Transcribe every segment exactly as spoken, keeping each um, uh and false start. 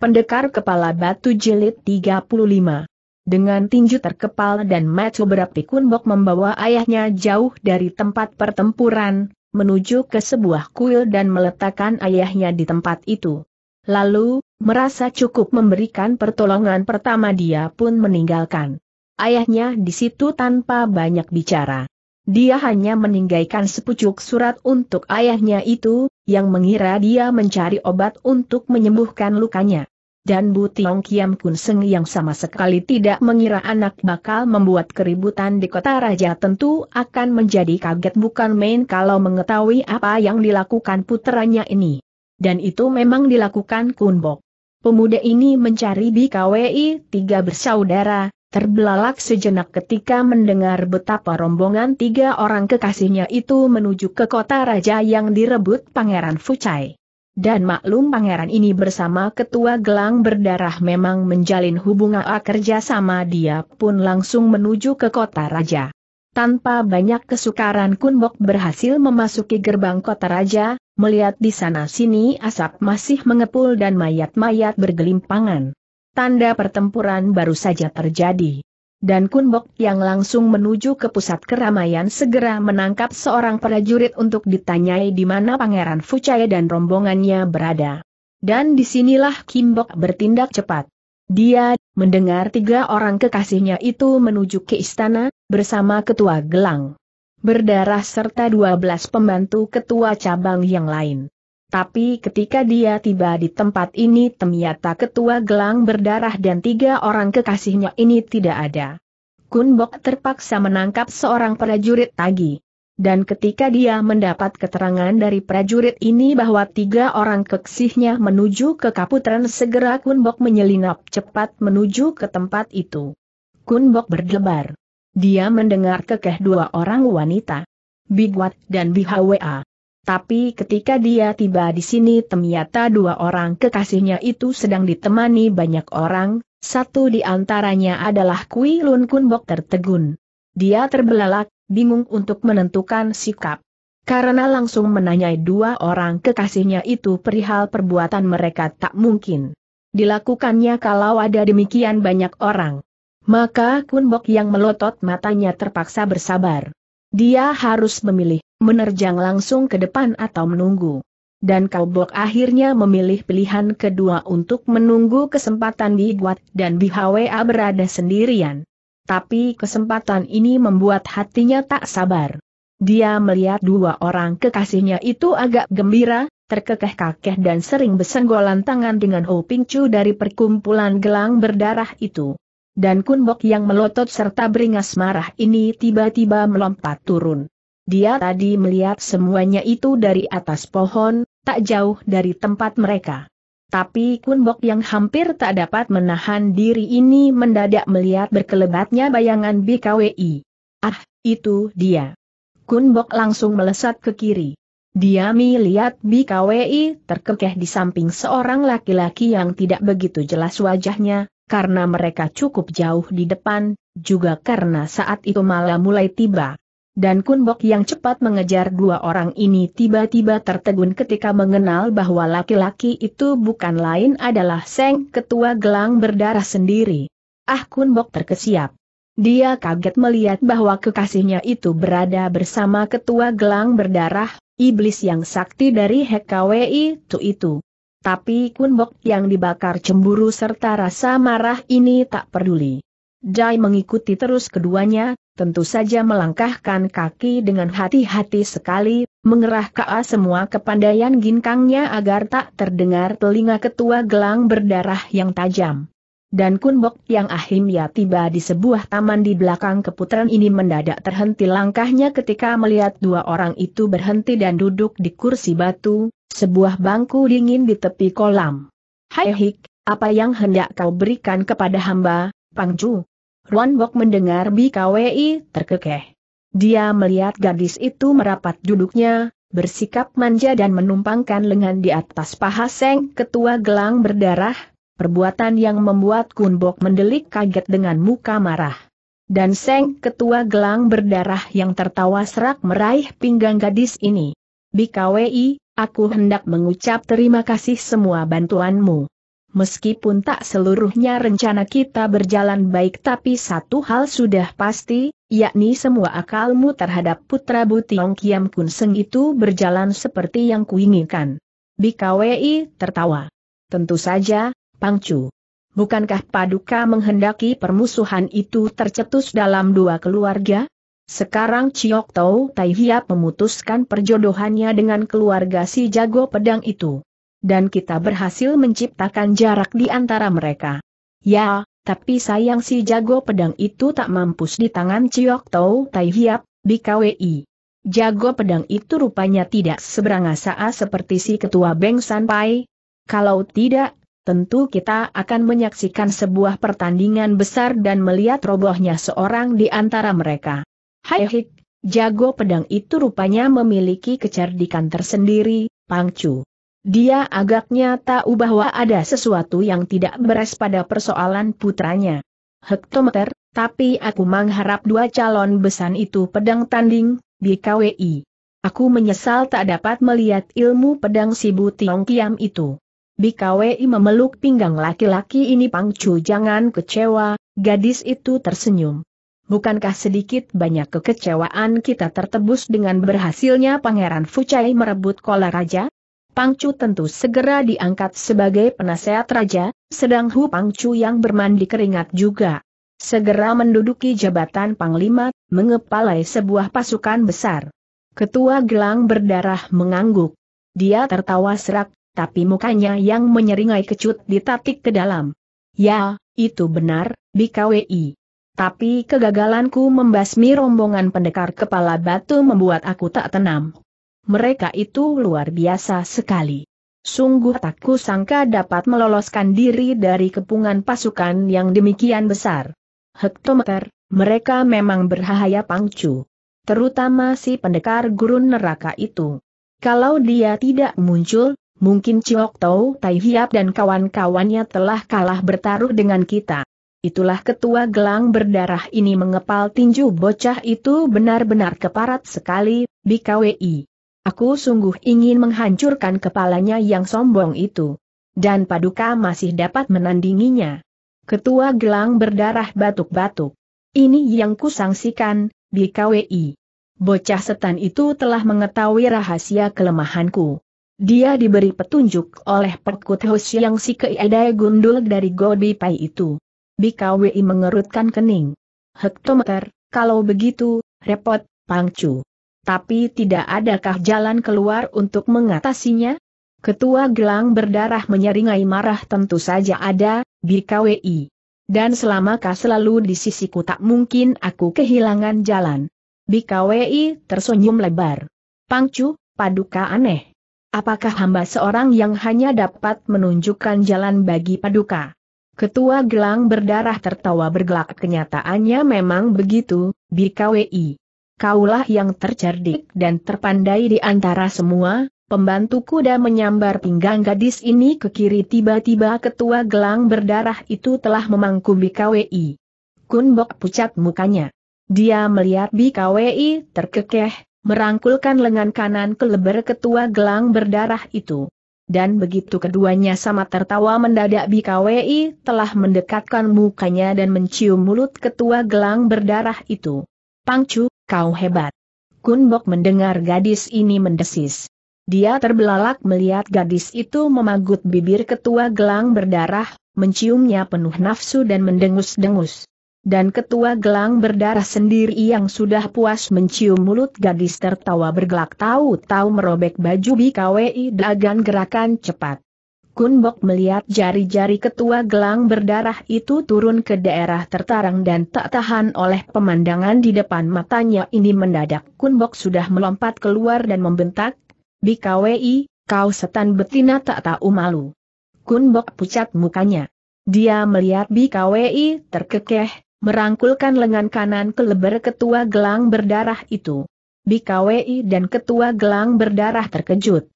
Pendekar Kepala Batu Jilid tiga puluh lima. Dengan tinju terkepal dan mata berapi Kunbok membawa ayahnya jauh dari tempat pertempuran, menuju ke sebuah kuil dan meletakkan ayahnya di tempat itu. Lalu, merasa cukup memberikan pertolongan pertama dia pun meninggalkan ayahnya di situ tanpa banyak bicara. Dia hanya meninggalkan sepucuk surat untuk ayahnya itu, yang mengira dia mencari obat untuk menyembuhkan lukanya. Dan Bu Tiong Kiam Kun Seng yang sama sekali tidak mengira anak bakal membuat keributan di kota raja tentu akan menjadi kaget bukan main kalau mengetahui apa yang dilakukan puteranya ini. Dan itu memang dilakukan Kunbok. Pemuda ini mencari B K W I tiga bersaudara. Terbelalak sejenak ketika mendengar betapa rombongan tiga orang kekasihnya itu menuju ke kota raja yang direbut Pangeran Fuchai. Dan maklum pangeran ini bersama ketua gelang berdarah memang menjalin hubungan kerja sama, dia pun langsung menuju ke kota raja. Tanpa banyak kesukaran Kunbok berhasil memasuki gerbang kota raja, melihat di sana-sini asap masih mengepul dan mayat-mayat bergelimpangan. Tanda pertempuran baru saja terjadi. Dan Kunbok yang langsung menuju ke pusat keramaian segera menangkap seorang prajurit untuk ditanyai di mana Pangeran Fuchai dan rombongannya berada. Dan disinilah Kunbok bertindak cepat. Dia mendengar tiga orang kekasihnya itu menuju ke istana, bersama ketua gelang berdarah serta dua belas pembantu ketua cabang yang lain. Tapi ketika dia tiba di tempat ini ternyata ketua gelang berdarah dan tiga orang kekasihnya ini tidak ada. Kunbok terpaksa menangkap seorang prajurit lagi. Dan ketika dia mendapat keterangan dari prajurit ini bahwa tiga orang kekasihnya menuju ke Kaputren, segera Kunbok menyelinap cepat menuju ke tempat itu. Kunbok berdebar. Dia mendengar kekeh dua orang wanita, Bigwat dan B H W A. Tapi ketika dia tiba di sini ternyata dua orang kekasihnya itu sedang ditemani banyak orang, satu di antaranya adalah Kui Lun. Kunbok tertegun. Dia terbelalak, bingung untuk menentukan sikap. Karena langsung menanyai dua orang kekasihnya itu perihal perbuatan mereka tak mungkin dilakukannya kalau ada demikian banyak orang. Maka Kunbok yang melotot matanya terpaksa bersabar. Dia harus memilih, menerjang langsung ke depan atau menunggu. Dan Kunbok akhirnya memilih pilihan kedua untuk menunggu kesempatan Bigwat dan B H W A berada sendirian. Tapi kesempatan ini membuat hatinya tak sabar. Dia melihat dua orang kekasihnya itu agak gembira, terkekeh-kakeh dan sering bersenggolan tangan dengan Ho Ping Chu dari perkumpulan gelang berdarah itu. Dan Kunbok yang melotot serta beringas marah ini tiba-tiba melompat turun. Dia tadi melihat semuanya itu dari atas pohon, tak jauh dari tempat mereka. Tapi Kunbok yang hampir tak dapat menahan diri ini mendadak melihat berkelebatnya bayangan B K W I. Ah, itu dia. Kunbok langsung melesat ke kiri. Dia melihat B K W I terkekeh di samping seorang laki-laki yang tidak begitu jelas wajahnya, karena mereka cukup jauh di depan, juga karena saat itu malam mulai tiba. Dan Kunbok yang cepat mengejar dua orang ini tiba-tiba tertegun ketika mengenal bahwa laki-laki itu bukan lain adalah Seng ketua gelang berdarah sendiri. Ah, Kunbok terkesiap. Dia kaget melihat bahwa kekasihnya itu berada bersama ketua gelang berdarah, iblis yang sakti dari H K W I itu itu. Tapi Kunbok yang dibakar cemburu serta rasa marah ini tak peduli. Dia mengikuti terus keduanya, tentu saja melangkahkan kaki dengan hati-hati sekali, mengerah ke semua kepandaian ginkangnya agar tak terdengar telinga ketua gelang berdarah yang tajam. Dan Kunbok yang akhirnya tiba di sebuah taman di belakang keputaran ini mendadak terhenti langkahnya ketika melihat dua orang itu berhenti dan duduk di kursi batu, sebuah bangku dingin di tepi kolam. "Hai Hik, apa yang hendak kau berikan kepada hamba, Pangju?" Kunbok mendengar B K W I terkekeh. Dia melihat gadis itu merapat duduknya, bersikap manja dan menumpangkan lengan di atas paha Seng ketua gelang berdarah, perbuatan yang membuat Kunbok mendelik kaget dengan muka marah. Dan Seng ketua gelang berdarah yang tertawa serak meraih pinggang gadis ini. "B K W I, aku hendak mengucap terima kasih semua bantuanmu. meskipun tak seluruhnya rencana kita berjalan baik, tapi satu hal sudah pasti, yakni semua akalmu terhadap putra Butiong Kiam Kun Seng itu berjalan seperti yang kuinginkan." B K W I tertawa. "Tentu saja, Pangcu. Bukankah Paduka menghendaki permusuhan itu tercetus dalam dua keluarga? Sekarang Ciok Tau Tai Hiap memutuskan perjodohannya dengan keluarga si jago pedang itu. Dan kita berhasil menciptakan jarak di antara mereka. Ya, tapi sayang si jago pedang itu tak mampus di tangan Ciok Tau Tai Hiap, B K W I. Jago pedang itu rupanya tidak seberangasaa seperti si ketua Beng San Pai. Kalau tidak, tentu kita akan menyaksikan sebuah pertandingan besar dan melihat robohnya seorang di antara mereka. Hai hik, jago pedang itu rupanya memiliki kecerdikan tersendiri, Pangcu. Dia agaknya tahu bahwa ada sesuatu yang tidak beres pada persoalan putranya. Hektometer, tapi aku mengharap dua calon besan itu pedang tanding, B K W I. Aku menyesal tak dapat melihat ilmu pedang si Butiong Kiam itu." B K W I memeluk pinggang laki-laki ini. "Pangcu jangan kecewa," gadis itu tersenyum. "Bukankah sedikit banyak kekecewaan kita tertebus dengan berhasilnya Pangeran Fucai merebut kolar raja? Pangcu tentu segera diangkat sebagai penasehat raja, sedang Hu Pangcu yang bermandi keringat juga segera menduduki jabatan panglima, mengepalai sebuah pasukan besar." Ketua gelang berdarah mengangguk. Dia tertawa serak, tapi mukanya yang menyeringai kecut ditatik ke dalam. "Ya, itu benar, B K W I. Tapi kegagalanku membasmi rombongan pendekar kepala batu membuat aku tak tenang. Mereka itu luar biasa sekali. Sungguh tak kusangka dapat meloloskan diri dari kepungan pasukan yang demikian besar." "Hektometer, mereka memang berbahaya, Pangcu. Terutama si pendekar gurun neraka itu. Kalau dia tidak muncul, mungkin Ciok Tau Tai Hiap dan kawan-kawannya telah kalah bertaruh dengan kita." Itulah ketua gelang berdarah ini mengepal tinju. "Bocah itu benar-benar keparat sekali, B K W I. Aku sungguh ingin menghancurkan kepalanya yang sombong itu. Dan Paduka masih dapat menandinginya." Ketua gelang berdarah batuk-batuk. "Ini yang kusangsikan, B K W I. Bocah setan itu telah mengetahui rahasia kelemahanku. Dia diberi petunjuk oleh Perkut Hus yang si keidai gundul dari Gobi Pai itu." B K W I mengerutkan kening. "Hektometer, kalau begitu, repot, Pangcu. Tapi tidak adakah jalan keluar untuk mengatasinya?" Ketua gelang berdarah menyeringai marah. "Tentu saja ada, B K W I. Dan selama kau selalu di sisiku tak mungkin aku kehilangan jalan." B K W I tersenyum lebar. "Pangcu, Paduka aneh. Apakah hamba seorang yang hanya dapat menunjukkan jalan bagi Paduka?" Ketua gelang berdarah tertawa bergelak. "Kenyataannya memang begitu, B K W I. Kaulah yang tercerdik dan terpandai di antara semua." Pembantu kuda menyambar pinggang gadis ini ke kiri. Tiba-tiba ketua gelang berdarah itu telah memangku B K W I. Kunbok pucat mukanya. Dia melihat B K W I terkekeh, merangkulkan lengan kanan ke lebar ketua gelang berdarah itu. Dan begitu keduanya sama tertawa mendadak, B K W I telah mendekatkan mukanya dan mencium mulut ketua gelang berdarah itu. "Pangcu, kau hebat." Kunbok mendengar gadis ini mendesis. Dia terbelalak melihat gadis itu memagut bibir ketua gelang berdarah, menciumnya penuh nafsu dan mendengus-dengus. Dan ketua gelang berdarah sendiri yang sudah puas mencium mulut gadis tertawa bergelak, tahu-tahu merobek baju B K W I dengan gerakan cepat. Kunbok melihat jari-jari ketua gelang berdarah itu turun ke daerah tertarang dan tak tahan oleh pemandangan di depan matanya ini. Mendadak Kunbok sudah melompat keluar dan membentak, "B K W I, kau setan betina tak tahu malu." Kunbok pucat mukanya. Dia melihat B K W I terkekeh, merangkulkan lengan kanan ke lebar ketua gelang berdarah itu. B K W I dan ketua gelang berdarah terkejut.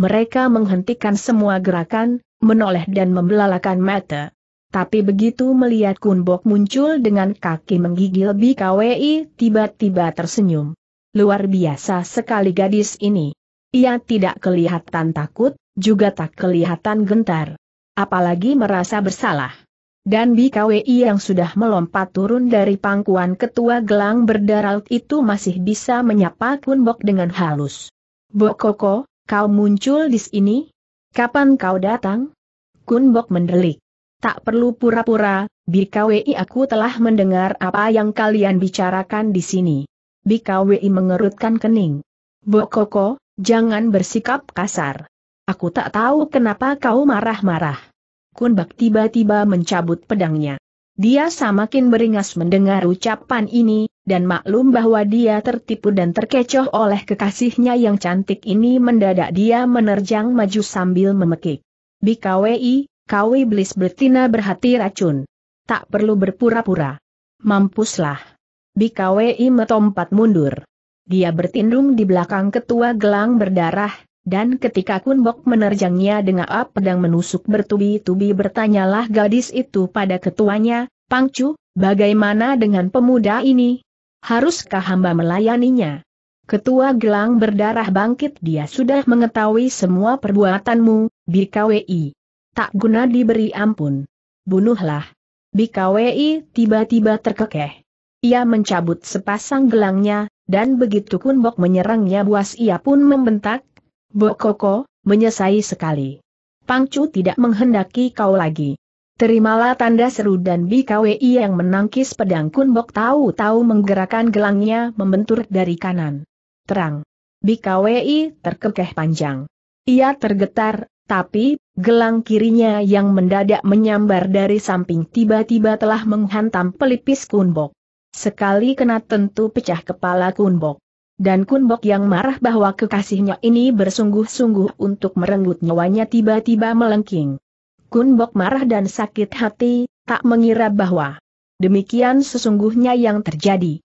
Mereka menghentikan semua gerakan, menoleh dan membelalakan mata. Tapi begitu melihat Kunbok muncul dengan kaki menggigil, B K W I tiba-tiba tersenyum. Luar biasa sekali gadis ini. Ia tidak kelihatan takut, juga tak kelihatan gentar. apalagi merasa bersalah. Dan B K W I yang sudah melompat turun dari pangkuan ketua gelang berdarah itu masih bisa menyapa Kun Bok dengan halus. "Bok Koko, kau muncul di sini? Kapan kau datang?" Kun Bok mendelik. "Tak perlu pura-pura, B K W I, aku telah mendengar apa yang kalian bicarakan di sini." B K W I mengerutkan kening. "Bok Koko, jangan bersikap kasar. Aku tak tahu kenapa kau marah-marah." Kun Bok tiba-tiba mencabut pedangnya. Dia semakin beringas mendengar ucapan ini, dan maklum bahwa dia tertipu dan terkecoh oleh kekasihnya yang cantik ini. Mendadak dia menerjang maju sambil memekik. "B K W I, kau iblis betina berhati racun. Tak perlu berpura-pura. Mampuslah." B K W I metompat mundur. Dia bertindung di belakang ketua gelang berdarah. Dan ketika Kun Bok menerjangnya dengan pedang menusuk bertubi-tubi, bertanyalah gadis itu pada ketuanya, "Pangcu, bagaimana dengan pemuda ini? Haruskah hamba melayaninya?" Ketua gelang berdarah bangkit. "Dia sudah mengetahui semua perbuatanmu, B K W I. Tak guna diberi ampun. Bunuhlah." B K W I tiba-tiba terkekeh. Ia mencabut sepasang gelangnya, dan begitu Kun Bok menyerangnya buas, ia pun membentak, "Bok Koko, menyesai sekali. Pangcu tidak menghendaki kau lagi. Terimalah tanda seru." Dan B K W I yang menangkis pedang Kun Bok tahu-tahu menggerakkan gelangnya membentur dari kanan. Terang. B K W I terkekeh panjang. Ia tergetar, tapi gelang kirinya yang mendadak menyambar dari samping tiba-tiba telah menghantam pelipis Kun Bok. Sekali kena tentu pecah kepala Kun Bok. Dan Kun Bok yang marah bahwa kekasihnya ini bersungguh-sungguh untuk merenggut nyawanya tiba-tiba melengking. Kun Bok marah dan sakit hati, tak mengira bahwa demikian sesungguhnya yang terjadi.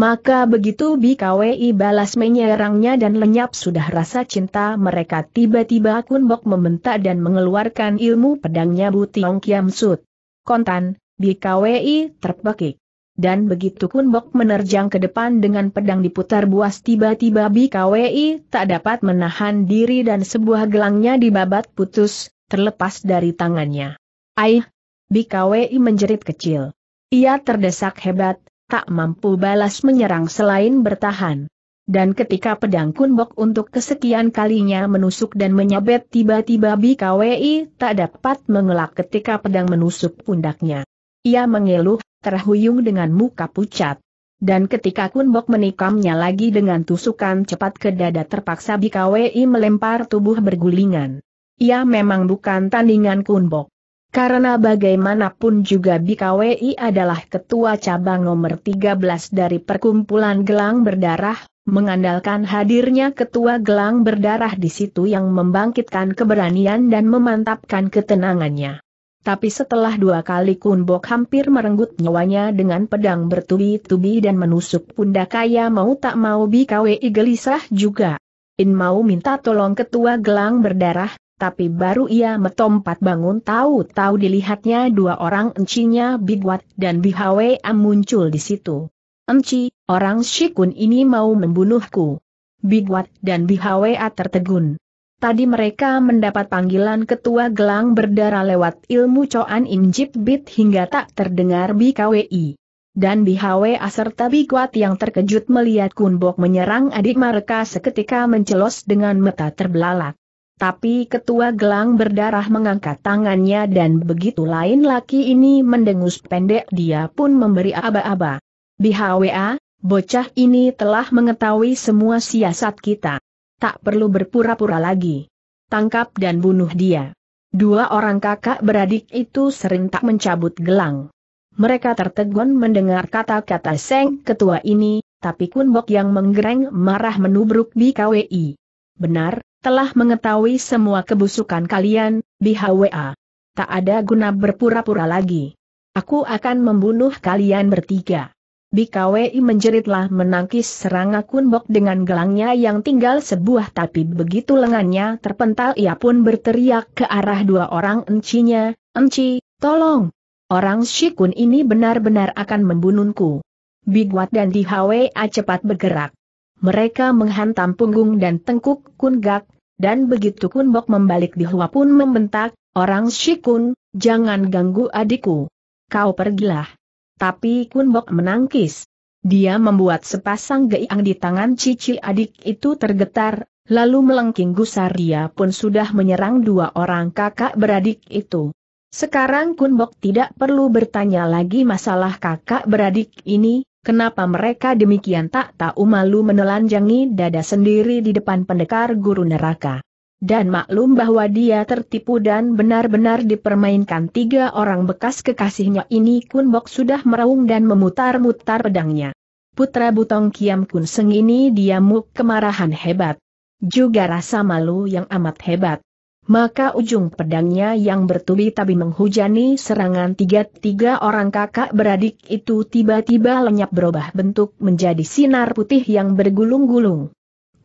Maka begitu B K W I balas menyerangnya dan lenyap sudah rasa cinta mereka, tiba-tiba Kun Bok membentak dan mengeluarkan ilmu pedangnya Butiong Kiam Sut. Kontan, B K W I terpekik. Dan begitu Kun Bok menerjang ke depan dengan pedang diputar buas, tiba-tiba B K W I tak dapat menahan diri dan sebuah gelangnya dibabat putus, terlepas dari tangannya. "Aih!" B K W I menjerit kecil. Ia terdesak hebat, tak mampu balas menyerang selain bertahan. Dan ketika pedang Kun Bok untuk kesekian kalinya menusuk dan menyabet, tiba-tiba B K W I tak dapat mengelak ketika pedang menusuk pundaknya. Ia mengeluh, terhuyung dengan muka pucat. Dan ketika Kun Bok menikamnya lagi dengan tusukan cepat ke dada, terpaksa B K W I melempar tubuh bergulingan. Ia memang bukan tandingan Kun Bok. Karena bagaimanapun juga B K W I adalah ketua cabang nomor tiga belas dari perkumpulan gelang berdarah, mengandalkan hadirnya ketua gelang berdarah di situ yang membangkitkan keberanian dan memantapkan ketenangannya. Tapi setelah dua kali Kun Bok hampir merenggut nyawanya dengan pedang bertubi-tubi dan menusuk pundak, kaya mau tak mau B K W I gelisah juga. In mau minta tolong ketua gelang berdarah, tapi baru ia metompat bangun tahu-tahu dilihatnya dua orang encinya, Bigwat dan B H W A, muncul di situ. "Enci, orang Shikun ini mau membunuhku." Bigwat dan B H W A tertegun. Tadi mereka mendapat panggilan ketua gelang berdarah lewat ilmu Coan Injit Bit hingga tak terdengar B K W I. Dan B H W A serta Bigwat yang terkejut melihat Kun Bok menyerang adik mereka seketika mencelos dengan mata terbelalak. Tapi ketua gelang berdarah mengangkat tangannya dan begitu lain laki ini mendengus pendek, dia pun memberi aba-aba. "B H W A, bocah ini telah mengetahui semua siasat kita. Tak perlu berpura-pura lagi. Tangkap dan bunuh dia." Dua orang kakak beradik itu serentak mencabut gelang. Mereka tertegun mendengar kata-kata Seng ketua ini, tapi Kun Bok yang menggereng marah menubruk B K W I. "Benar, telah mengetahui semua kebusukan kalian, B H W A. Tak ada guna berpura-pura lagi. Aku akan membunuh kalian bertiga." B K W I menjeritlah menangkis serangan Kun Bok dengan gelangnya yang tinggal sebuah, tapi begitu lengannya terpental ia pun berteriak ke arah dua orang encinya, "Enci, tolong! Orang Shikun ini benar-benar akan membunuhku." Bigwat dan D H W A cepat bergerak. Mereka menghantam punggung dan tengkuk Kun Gak, dan begitu Kun Bok membalik, Dihua pun membentak, "Orang Shikun, jangan ganggu adikku. Kau pergilah." Tapi Kun Bok menangkis. Dia membuat sepasang geiang di tangan cici adik itu tergetar, lalu melengking gusar. Dia pun sudah menyerang dua orang kakak beradik itu. Sekarang Kun Bok tidak perlu bertanya lagi masalah kakak beradik ini, kenapa mereka demikian tak tahu malu menelanjangi dada sendiri di depan pendekar guru neraka. Dan maklum bahwa dia tertipu dan benar-benar dipermainkan tiga orang bekas kekasihnya ini. Kun Bok sudah meraung dan memutar-mutar pedangnya. Putra Butong Kiam Kun Seng ini diamuk kemarahan hebat. Juga rasa malu yang amat hebat. Maka ujung pedangnya yang bertubi-tabi menghujani serangan tiga-tiga orang kakak beradik itu tiba-tiba lenyap berubah bentuk menjadi sinar putih yang bergulung-gulung.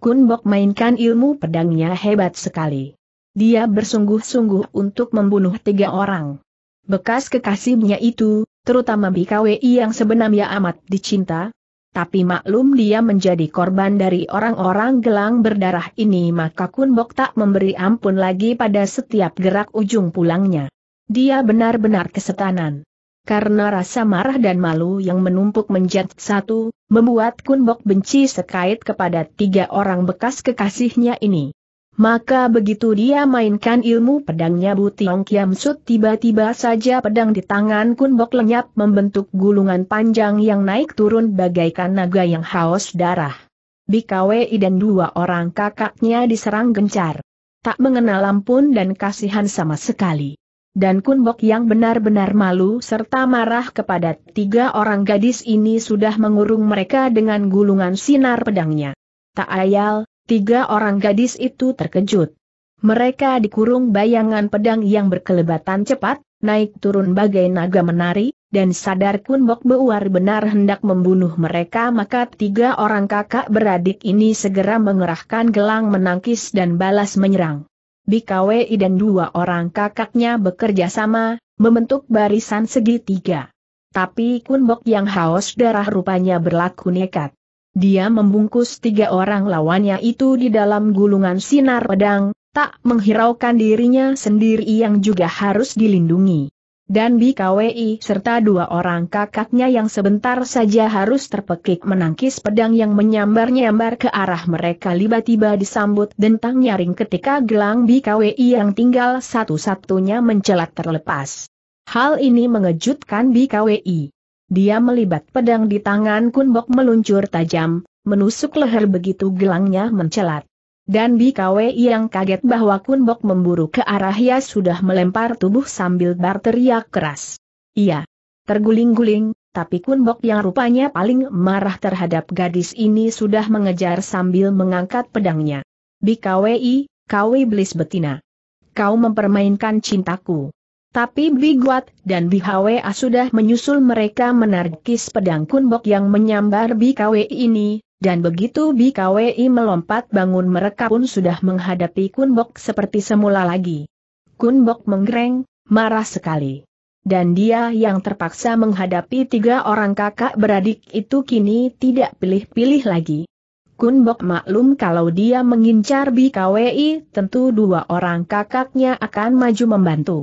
Kun Bok mainkan ilmu pedangnya hebat sekali. Dia bersungguh-sungguh untuk membunuh tiga orang bekas kekasihnya itu, terutama B K W I yang sebenarnya amat dicinta. Tapi maklum dia menjadi korban dari orang-orang gelang berdarah ini, maka Kun Bok tak memberi ampun lagi pada setiap gerak ujung pulangnya. Dia benar-benar kesetanan. Karena rasa marah dan malu yang menumpuk menjadi satu, membuat Kun Bok benci sekait kepada tiga orang bekas kekasihnya ini. Maka begitu dia mainkan ilmu pedangnya, Butong Kiam Sut, tiba-tiba saja pedang di tangan Kun Bok lenyap membentuk gulungan panjang yang naik turun bagaikan naga yang haus darah. B K W I dan dua orang kakaknya diserang gencar. Tak mengenal ampun dan kasihan sama sekali. Dan Kun Bok yang benar-benar malu serta marah kepada tiga orang gadis ini sudah mengurung mereka dengan gulungan sinar pedangnya. Tak ayal, tiga orang gadis itu terkejut. Mereka dikurung bayangan pedang yang berkelebatan cepat, naik turun bagai naga menari, dan sadar Kun Bok beuar benar hendak membunuh mereka, maka tiga orang kakak beradik ini segera mengerahkan gelang menangkis dan balas menyerang. B K W I dan dua orang kakaknya bekerja sama, membentuk barisan segitiga. Tapi Kun Bok yang haus darah rupanya berlaku nekat. Dia membungkus tiga orang lawannya itu di dalam gulungan sinar pedang, tak menghiraukan dirinya sendiri yang juga harus dilindungi. Dan B K W I serta dua orang kakaknya yang sebentar saja harus terpekik menangkis pedang yang menyambar-nyambar ke arah mereka tiba-tiba disambut dentang nyaring ketika gelang B K W I yang tinggal satu-satunya mencelat terlepas. Hal ini mengejutkan B K W I. Dia melibat pedang di tangan Kun Bok meluncur tajam, menusuk leher begitu gelangnya mencelat. Dan B K W I yang kaget bahwa Kun Bok memburu ke arahnya sudah melempar tubuh sambil berteriak keras. Ia terguling-guling, tapi Kun Bok yang rupanya paling marah terhadap gadis ini sudah mengejar sambil mengangkat pedangnya. "B K W I, kau iblis betina. Kau mempermainkan cintaku." Tapi Biguat dan B H W A sudah menyusul mereka menarkis pedang Kun Bok yang menyambar B K W I ini, dan begitu B K W I melompat bangun mereka pun sudah menghadapi Kun Bok seperti semula lagi. Kun Bok menggereng, marah sekali. Dan dia yang terpaksa menghadapi tiga orang kakak beradik itu kini tidak pilih-pilih lagi. Kun Bok maklum kalau dia mengincar B K W I tentu dua orang kakaknya akan maju membantu.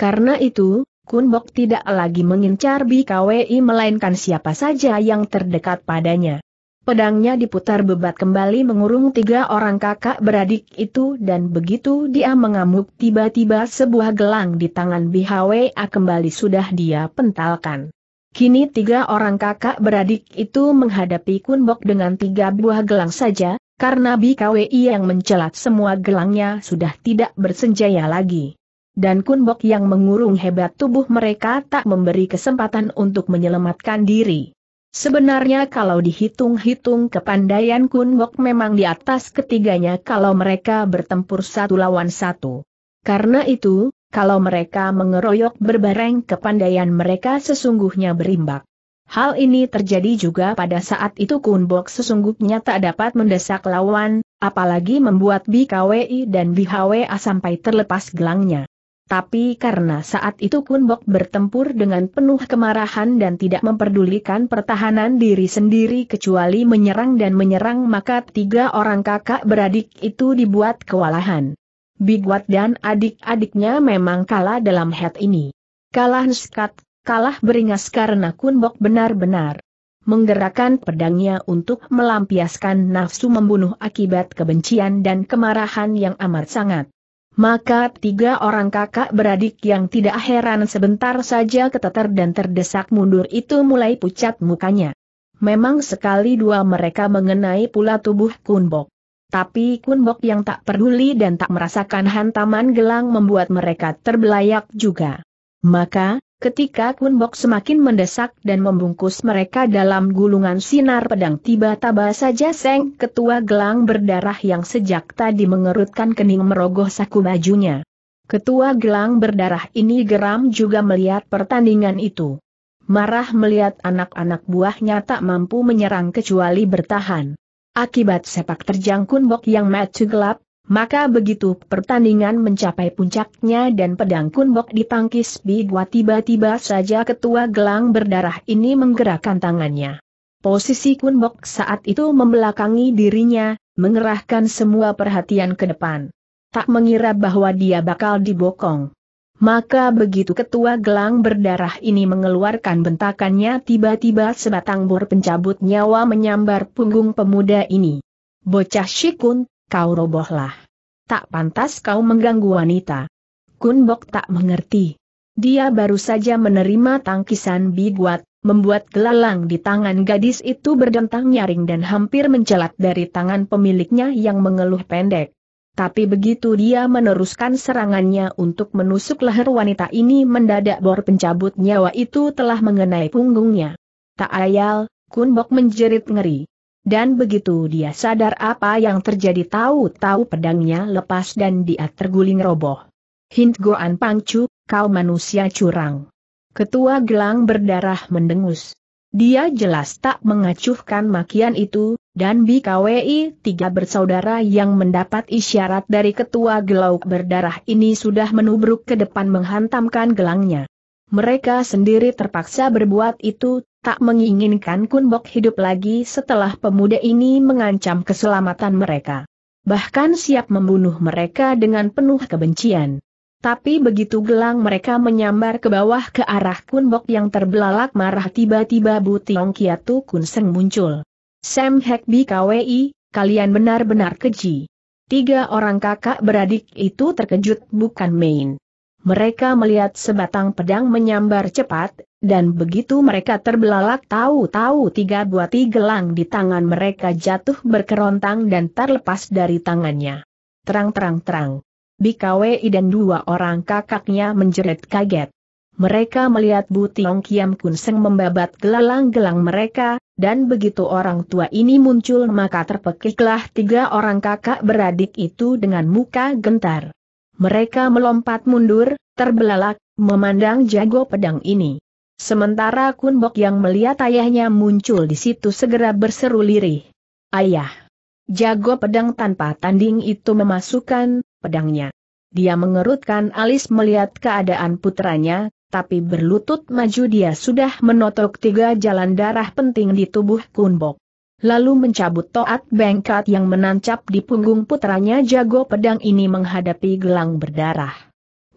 Karena itu, Kun Bok tidak lagi mengincar B K W I melainkan siapa saja yang terdekat padanya. Pedangnya diputar bebat kembali mengurung tiga orang kakak beradik itu, dan begitu dia mengamuk tiba-tiba sebuah gelang di tangan B H W A kembali sudah dia pentalkan. Kini tiga orang kakak beradik itu menghadapi Kun Bok dengan tiga buah gelang saja, karena B K W I yang mencelat semua gelangnya sudah tidak bersenjaya lagi. Dan Kun Bok yang mengurung hebat tubuh mereka tak memberi kesempatan untuk menyelamatkan diri. Sebenarnya kalau dihitung-hitung kepandaian Kun Bok memang di atas ketiganya kalau mereka bertempur satu lawan satu. Karena itu, kalau mereka mengeroyok berbareng kepandaian mereka sesungguhnya berimbang. Hal ini terjadi juga pada saat itu Kun Bok sesungguhnya tak dapat mendesak lawan, apalagi membuat B K W I dan B H W A sampai terlepas gelangnya. Tapi karena saat itu Kun Bok bertempur dengan penuh kemarahan dan tidak memperdulikan pertahanan diri sendiri kecuali menyerang dan menyerang, maka tiga orang kakak beradik itu dibuat kewalahan. Bigwat dan adik-adiknya memang kalah dalam head ini. Kalah neskat, kalah beringas karena Kunbok benar-benar menggerakkan pedangnya untuk melampiaskan nafsu membunuh akibat kebencian dan kemarahan yang amat sangat. Maka tiga orang kakak beradik yang tidak heran sebentar saja keteter dan terdesak mundur itu mulai pucat mukanya. Memang sekali dua mereka mengenai pula tubuh Kunbok. Tapi Kunbok yang tak peduli dan tak merasakan hantaman gelang membuat mereka terbelayak juga. Maka, ketika Kunbok semakin mendesak dan membungkus mereka dalam gulungan sinar pedang, tiba-tiba saja Seng Ketua Gelang Berdarah yang sejak tadi mengerutkan kening merogoh saku bajunya. Ketua Gelang Berdarah ini geram juga melihat pertandingan itu. Marah melihat anak-anak buahnya tak mampu menyerang kecuali bertahan. Akibat sepak terjang Kunbok yang maju gelap, maka begitu pertandingan mencapai puncaknya dan pedang Kunbok ditangkis Bigwa, tiba-tiba saja Ketua Gelang Berdarah ini menggerakkan tangannya. Posisi Kunbok saat itu membelakangi dirinya, mengerahkan semua perhatian ke depan. Tak mengira bahwa dia bakal dibokong. Maka begitu Ketua Gelang Berdarah ini mengeluarkan bentakannya, tiba-tiba sebatang bor pencabut nyawa menyambar punggung pemuda ini. Bocah Shikun, kau robohlah. Tak pantas kau mengganggu wanita. Kunbok tak mengerti. Dia baru saja menerima tangkisan Bigwat, membuat gelalang di tangan gadis itu berdentang nyaring dan hampir mencelat dari tangan pemiliknya yang mengeluh pendek. Tapi begitu dia meneruskan serangannya untuk menusuk leher wanita ini, mendadak bor pencabut nyawa itu telah mengenai punggungnya. Tak ayal, Kunbok menjerit ngeri. Dan begitu dia sadar apa yang terjadi, tahu-tahu pedangnya lepas dan dia terguling roboh. Hind Goan Pangcu, kau manusia curang. Ketua Gelang Berdarah mendengus. Dia jelas tak mengacuhkan makian itu. Dan B K W I tiga bersaudara yang mendapat isyarat dari Ketua Gelang Berdarah ini sudah menubruk ke depan menghantamkan gelangnya. Mereka sendiri terpaksa berbuat itu, tak menginginkan Kunbok hidup lagi setelah pemuda ini mengancam keselamatan mereka. Bahkan siap membunuh mereka dengan penuh kebencian. Tapi begitu gelang mereka menyambar ke bawah ke arah Kunbok yang terbelalak marah, tiba-tiba Bu Tiong Kiatu Kunseng muncul. Sam Hek B K W I, kalian benar-benar keji. Tiga orang kakak beradik itu terkejut bukan main. Mereka melihat sebatang pedang menyambar cepat, dan begitu mereka terbelalak tahu-tahu tiga buati gelang di tangan mereka jatuh berkerontang dan terlepas dari tangannya. Terang-terang-terang. B K W I dan dua orang kakaknya menjerit kaget. Mereka melihat Bu Tiong Kiam Kunseng membabat gelalang-gelang mereka, dan begitu orang tua ini muncul maka terpekiklah tiga orang kakak beradik itu dengan muka gentar. Mereka melompat mundur, terbelalak, memandang jago pedang ini. Sementara Kunbok yang melihat ayahnya muncul di situ segera berseru lirih. Ayah! Jago pedang tanpa tanding itu memasukkan pedangnya. Dia mengerutkan alis melihat keadaan putranya. Tapi berlutut maju dia sudah menotok tiga jalan darah penting di tubuh Kunbok. Lalu mencabut toat bengkat yang menancap di punggung putranya. Jago pedang ini menghadapi gelang berdarah.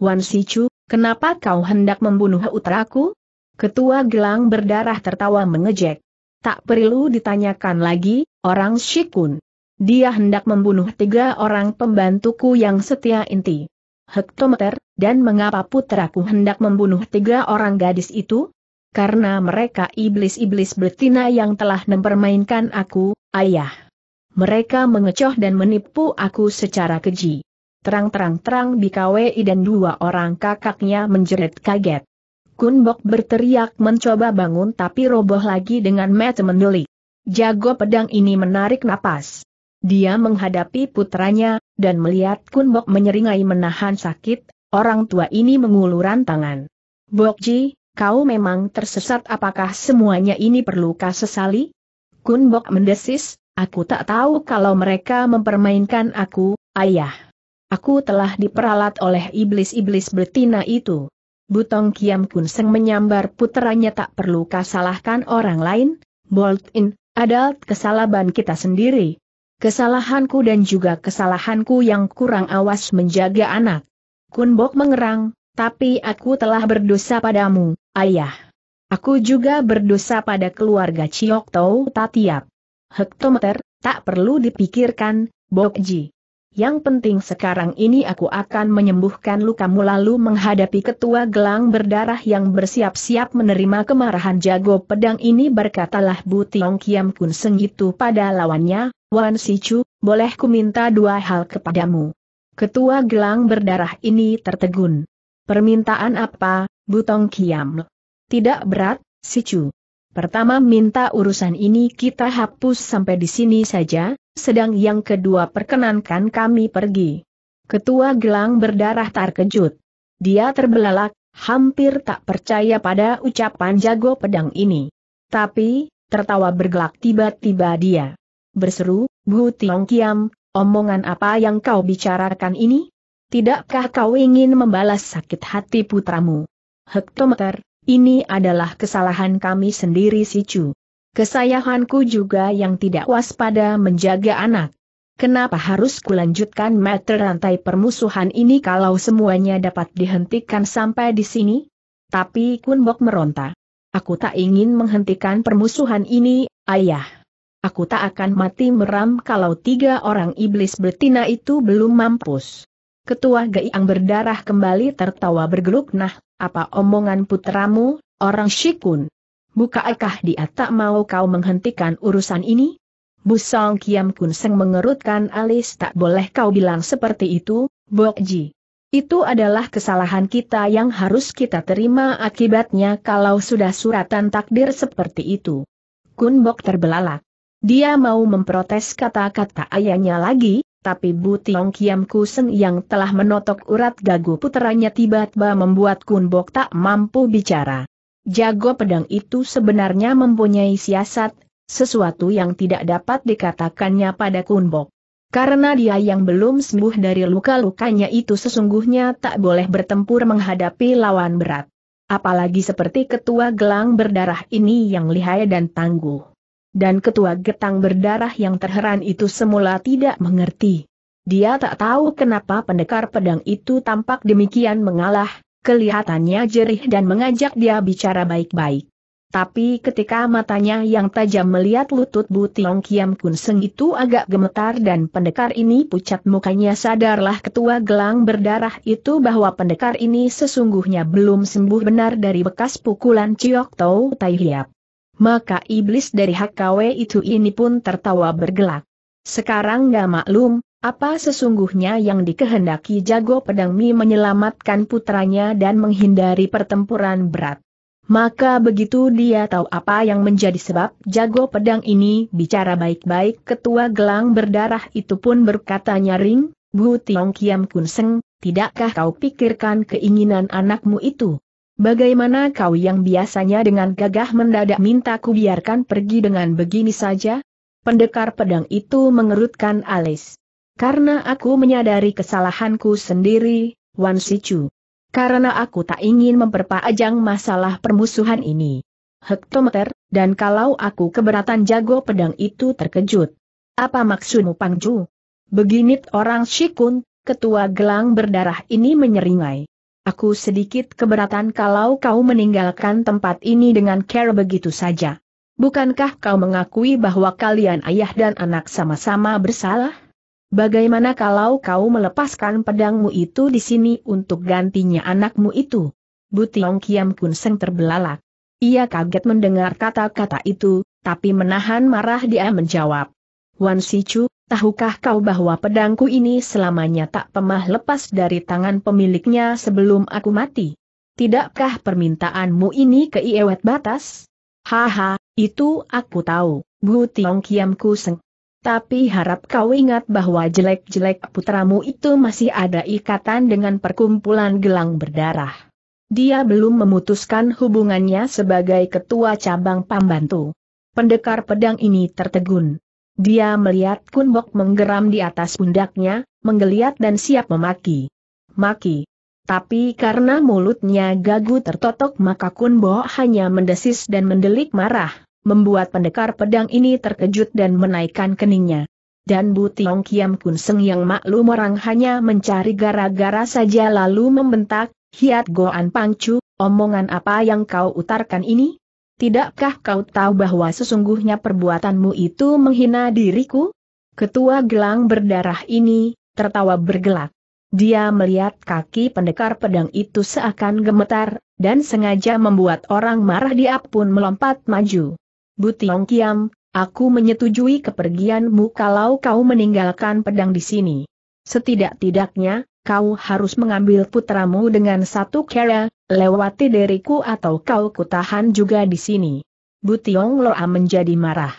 Wan Sichu, kenapa kau hendak membunuh utaraku? Ketua Gelang Berdarah tertawa mengejek. Tak perlu ditanyakan lagi, orang Shikun. Dia hendak membunuh tiga orang pembantuku yang setia inti. Hektometer, dan mengapa putraku hendak membunuh tiga orang gadis itu? Karena mereka iblis-iblis betina yang telah mempermainkan aku, ayah. Mereka mengecoh dan menipu aku secara keji. Terang-terang-terang B K W I dan dua orang kakaknya menjerit kaget. Kunbok berteriak mencoba bangun tapi roboh lagi dengan mata mendelik. Jago pedang ini menarik napas. Dia menghadapi putranya, dan melihat Kunbok menyeringai menahan sakit, orang tua ini mengulurkan tangan. Bokji, kau memang tersesat. Apakah semuanya ini perlu kau sesali? Kunbok mendesis, aku tak tahu kalau mereka mempermainkan aku, ayah. Aku telah diperalat oleh iblis-iblis betina itu. Bu Tiong Kiam Kunseng menyambar putranya. Tak perlu kau salahkan orang lain, Bolt In, adal kesalahan kita sendiri. kesalahanku dan juga kesalahanku yang kurang awas menjaga anak. Kunbok mengerang, tapi aku telah berdosa padamu, ayah. Aku juga berdosa pada keluarga Ciok Tau Tatiap. Hektometer, tak perlu dipikirkan, Bokji. Yang penting sekarang ini aku akan menyembuhkan lukamu lalu menghadapi ketua gelang berdarah yang bersiap-siap menerima kemarahan jago pedang ini, berkatalah Bu Tiong Kiam Kun Seng itu pada lawannya. Wan Sichu, boleh ku minta dua hal kepadamu. Ketua gelang berdarah ini tertegun. Permintaan apa, Bu Tiong Kiam? Tidak berat, Sichu. Pertama, minta urusan ini kita hapus sampai di sini saja, sedang yang kedua perkenankan kami pergi. Ketua gelang berdarah terkejut. Dia terbelalak, hampir tak percaya pada ucapan jago pedang ini. Tapi, tertawa bergelak tiba-tiba dia berseru, Bu Tiong Kiam, omongan apa yang kau bicarakan ini? Tidakkah kau ingin membalas sakit hati putramu? Hektometer, ini adalah kesalahan kami sendiri, Sichu. Kesayanganku juga yang tidak waspada menjaga anak. Kenapa harus kulanjutkan mata rantai permusuhan ini kalau semuanya dapat dihentikan sampai di sini? Tapi Kunbok meronta. Aku tak ingin menghentikan permusuhan ini, ayah. Aku tak akan mati meram kalau tiga orang iblis betina itu belum mampus. Ketua Gaiang berdarah kembali tertawa bergeluk. Nah, apa omongan putramu, orang Shikun? Bukankah dia tak mau kau menghentikan urusan ini? Bu Song Kiam Kun Seng mengerutkan alis. Tak boleh kau bilang seperti itu, Bokji. Itu adalah kesalahan kita yang harus kita terima akibatnya kalau sudah suratan takdir seperti itu. Kunbok terbelalak. Dia mau memprotes kata-kata ayahnya lagi, tapi Bu Tiong Kiam Kun Seng yang telah menotok urat gagu puteranya tiba-tiba membuat Kunbok tak mampu bicara. Jago pedang itu sebenarnya mempunyai siasat, sesuatu yang tidak dapat dikatakannya pada Kunbok. Karena dia yang belum sembuh dari luka-lukanya itu sesungguhnya tak boleh bertempur menghadapi lawan berat. Apalagi seperti ketua gelang berdarah ini yang lihai dan tangguh. Dan ketua getang berdarah yang terheran itu semula tidak mengerti. Dia tak tahu kenapa pendekar pedang itu tampak demikian mengalah, kelihatannya jerih dan mengajak dia bicara baik-baik. Tapi ketika matanya yang tajam melihat lutut Bu Tiong Kiam Kun Seng itu agak gemetar dan pendekar ini pucat mukanya, sadarlah ketua gelang berdarah itu bahwa pendekar ini sesungguhnya belum sembuh benar dari bekas pukulan Ciok Tau Tai Hiap. Maka iblis dari H K W itu ini pun tertawa bergelak. Sekarang gak maklum, apa sesungguhnya yang dikehendaki jago pedang Mi menyelamatkan putranya dan menghindari pertempuran berat. Maka begitu dia tahu apa yang menjadi sebab jago pedang ini bicara baik-baik, ketua gelang berdarah itu pun berkata nyaring, Bu Tiong Kiam Kun Seng, tidakkah kau pikirkan keinginan anakmu itu? Bagaimana kau yang biasanya dengan gagah mendadak minta ku biarkan pergi dengan begini saja? Pendekar pedang itu mengerutkan alis. Karena aku menyadari kesalahanku sendiri, Wan Sichu. Karena aku tak ingin memperpanjang masalah permusuhan ini. Hektometer, dan kalau aku keberatan, jago pedang itu terkejut. Apa maksudmu, Pangju? Begini orang Shikun, ketua gelang berdarah ini menyeringai. Aku sedikit keberatan kalau kau meninggalkan tempat ini dengan cara begitu saja. Bukankah kau mengakui bahwa kalian ayah dan anak sama-sama bersalah? Bagaimana kalau kau melepaskan pedangmu itu di sini untuk gantinya anakmu itu? Bu Tiong Kiam Kun Seng terbelalak. Ia kaget mendengar kata-kata itu, tapi menahan marah dia menjawab. Wan Sichu, tahukah kau bahwa pedangku ini selamanya tak pernah lepas dari tangan pemiliknya sebelum aku mati? Tidakkah permintaanmu ini keiwat batas? Haha, itu aku tahu, Bu Tiong Kiam Kun Seng. Tapi harap kau ingat bahwa jelek-jelek putramu itu masih ada ikatan dengan perkumpulan gelang berdarah. Dia belum memutuskan hubungannya sebagai ketua cabang pembantu. Pendekar pedang ini tertegun. Dia melihat Kunbok menggeram di atas pundaknya, menggeliat dan siap memaki. Maki. Tapi karena mulutnya gagu tertotok maka Kunbok hanya mendesis dan mendelik marah, membuat pendekar pedang ini terkejut dan menaikkan keningnya. dan Bu Tiong Kiam Kun Seng yang maklum orang hanya mencari gara-gara saja lalu membentak, "Hiat Goan Pangcu, omongan apa yang kau utarkan ini? Tidakkah kau tahu bahwa sesungguhnya perbuatanmu itu menghina diriku?" Ketua gelang berdarah ini tertawa bergelak. Dia melihat kaki pendekar pedang itu seakan gemetar, dan sengaja membuat orang marah. Dia pun melompat maju. "Bu Tiong Kiam, aku menyetujui kepergianmu kalau kau meninggalkan pedang di sini. Setidak-tidaknya, kau harus mengambil putramu dengan satu cara, lewati diriku atau kau kutahan juga di sini." Bu Tiong Loa menjadi marah.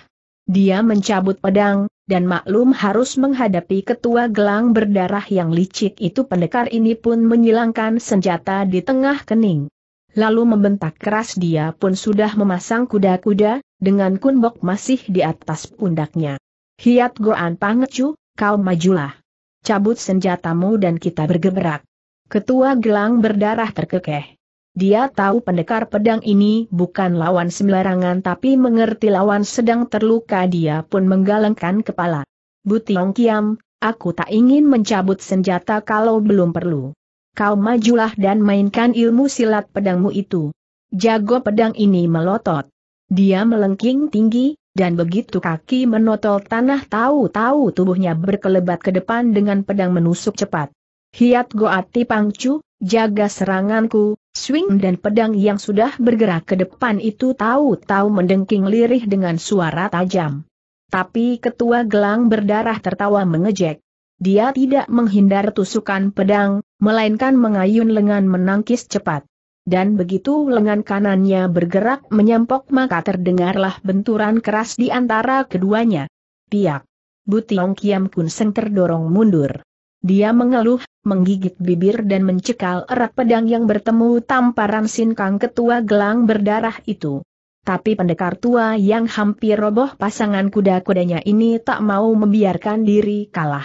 Dia mencabut pedang, dan maklum harus menghadapi ketua gelang berdarah yang licik itu. Pendekar ini pun menyilangkan senjata di tengah kening. Lalu membentak keras. Dia pun sudah memasang kuda-kuda, dengan kunbok masih di atas pundaknya. "Hiat Goan Pangcu, kau majulah. Cabut senjatamu dan kita bergerak." Ketua gelang berdarah terkekeh. Dia tahu pendekar pedang ini bukan lawan sembarangan, tapi mengerti lawan sedang terluka. Dia pun menggalengkan kepala. "Bu Tiong Kiam, aku tak ingin mencabut senjata kalau belum perlu. Kau majulah dan mainkan ilmu silat pedangmu itu." Jago pedang ini melotot. Dia melengking tinggi, dan begitu kaki menotol tanah tahu-tahu tubuhnya berkelebat ke depan dengan pedang menusuk cepat. "Hiat Goati Pangcu, jaga seranganku!" Swing dan pedang yang sudah bergerak ke depan itu tahu-tahu mendengking lirih dengan suara tajam. Tapi ketua gelang berdarah tertawa mengejek. Dia tidak menghindar tusukan pedang, melainkan mengayun lengan menangkis cepat. Dan begitu lengan kanannya bergerak menyempok, maka terdengarlah benturan keras di antara keduanya. Piak! Bu Tiong Kiam Kun Seng terdorong mundur. Dia mengeluh, menggigit bibir dan mencekal erat pedang yang bertemu tamparan sinkang ketua gelang berdarah itu. Tapi pendekar tua yang hampir roboh pasangan kuda-kudanya ini tak mau membiarkan diri kalah.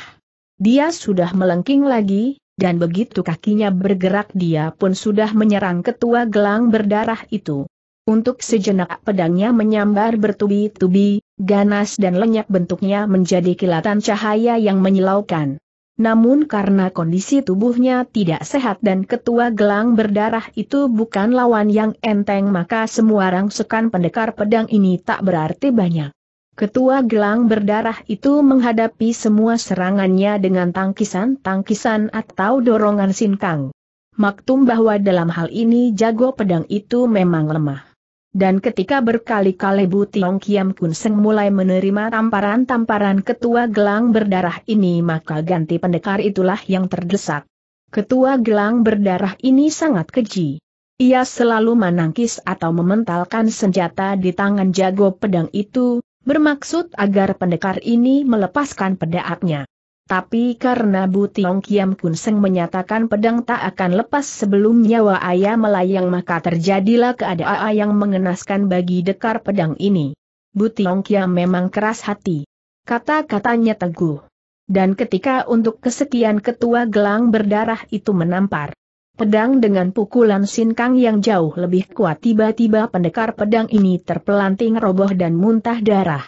Dia sudah melengking lagi, dan begitu kakinya bergerak dia pun sudah menyerang ketua gelang berdarah itu. Untuk sejenak pedangnya menyambar bertubi-tubi, ganas dan lenyap, bentuknya menjadi kilatan cahaya yang menyilaukan. Namun karena kondisi tubuhnya tidak sehat dan ketua gelang berdarah itu bukan lawan yang enteng, maka semua rangsekan pendekar pedang ini tak berarti banyak. Ketua gelang berdarah itu menghadapi semua serangannya dengan tangkisan-tangkisan atau dorongan sinkang. Maklum bahwa dalam hal ini jago pedang itu memang lemah. Dan ketika berkali-kali Bu Tiong Kiam Kun Seng mulai menerima tamparan-tamparan ketua gelang berdarah ini, maka ganti pendekar itulah yang terdesak. Ketua gelang berdarah ini sangat keji. Ia selalu menangkis atau mementalkan senjata di tangan jago pedang itu, bermaksud agar pendekar ini melepaskan pedangnya. Tapi karena Bu Tiong Kiam Kun Seng menyatakan pedang tak akan lepas sebelum nyawa ayah melayang, maka terjadilah keadaan yang mengenaskan bagi dekar pedang ini. Bu Tiong Kiam memang keras hati. Kata-katanya teguh. Dan ketika untuk kesekian ketua gelang berdarah itu menampar pedang dengan pukulan sinkang yang jauh lebih kuat, tiba-tiba pendekar pedang ini terpelanting roboh dan muntah darah.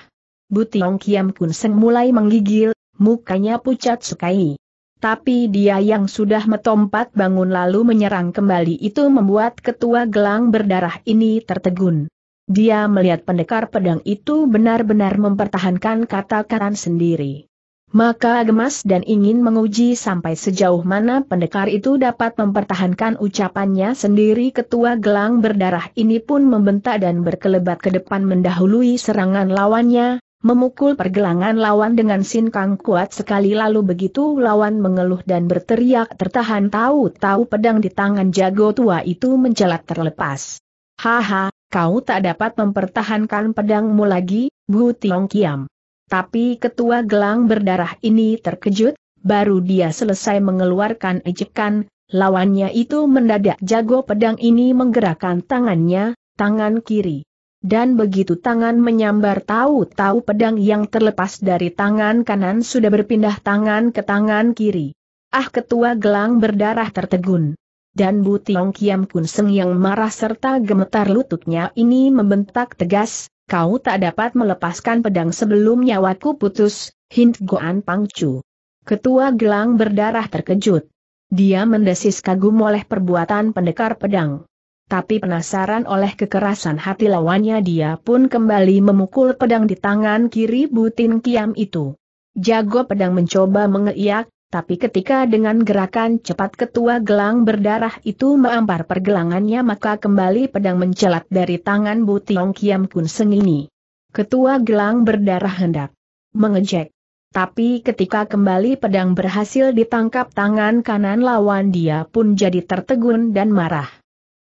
Bu Tiong Kiam Kun Seng mulai menggigil, mukanya pucat sekali. Tapi dia yang sudah metompat bangun lalu menyerang kembali itu membuat ketua gelang berdarah ini tertegun. Dia melihat pendekar pedang itu benar-benar mempertahankan kata-kata sendiri. Maka gemas dan ingin menguji sampai sejauh mana pendekar itu dapat mempertahankan ucapannya sendiri. Ketua gelang berdarah ini pun membentak dan berkelebat ke depan mendahului serangan lawannya, memukul pergelangan lawan dengan sinkang kuat sekali. Lalu begitu lawan mengeluh dan berteriak tertahan, tahu-tahu pedang di tangan jago tua itu mencelat terlepas. "Haha, kau tak dapat mempertahankan pedangmu lagi, Bu Tiong Kiam." Tapi ketua gelang berdarah ini terkejut, baru dia selesai mengeluarkan ejekan, lawannya itu mendadak jago pedang ini menggerakkan tangannya, tangan kiri. Dan begitu tangan menyambar, tahu-tahu pedang yang terlepas dari tangan kanan sudah berpindah tangan ke tangan kiri. Ah, ketua gelang berdarah tertegun. Dan Bu Tiong Kiam Kun Seng yang marah serta gemetar lututnya ini membentak tegas, "Kau tak dapat melepaskan pedang sebelum nyawaku putus, Hind Goan Pangcu. Ketua Gelang Berdarah terkejut. Dia mendesis kagum oleh perbuatan pendekar pedang. Tapi penasaran oleh kekerasan hati lawannya, dia pun kembali memukul pedang di tangan kiri Butin Kiam itu. Jago pedang mencoba mengeiak, tapi ketika dengan gerakan cepat ketua gelang berdarah itu menampar pergelangannya, maka kembali pedang mencelat dari tangan Butin Kiam Kun Seng ini. Ketua gelang berdarah hendak mengejek. Tapi ketika kembali pedang berhasil ditangkap tangan kanan lawan, dia pun jadi tertegun dan marah.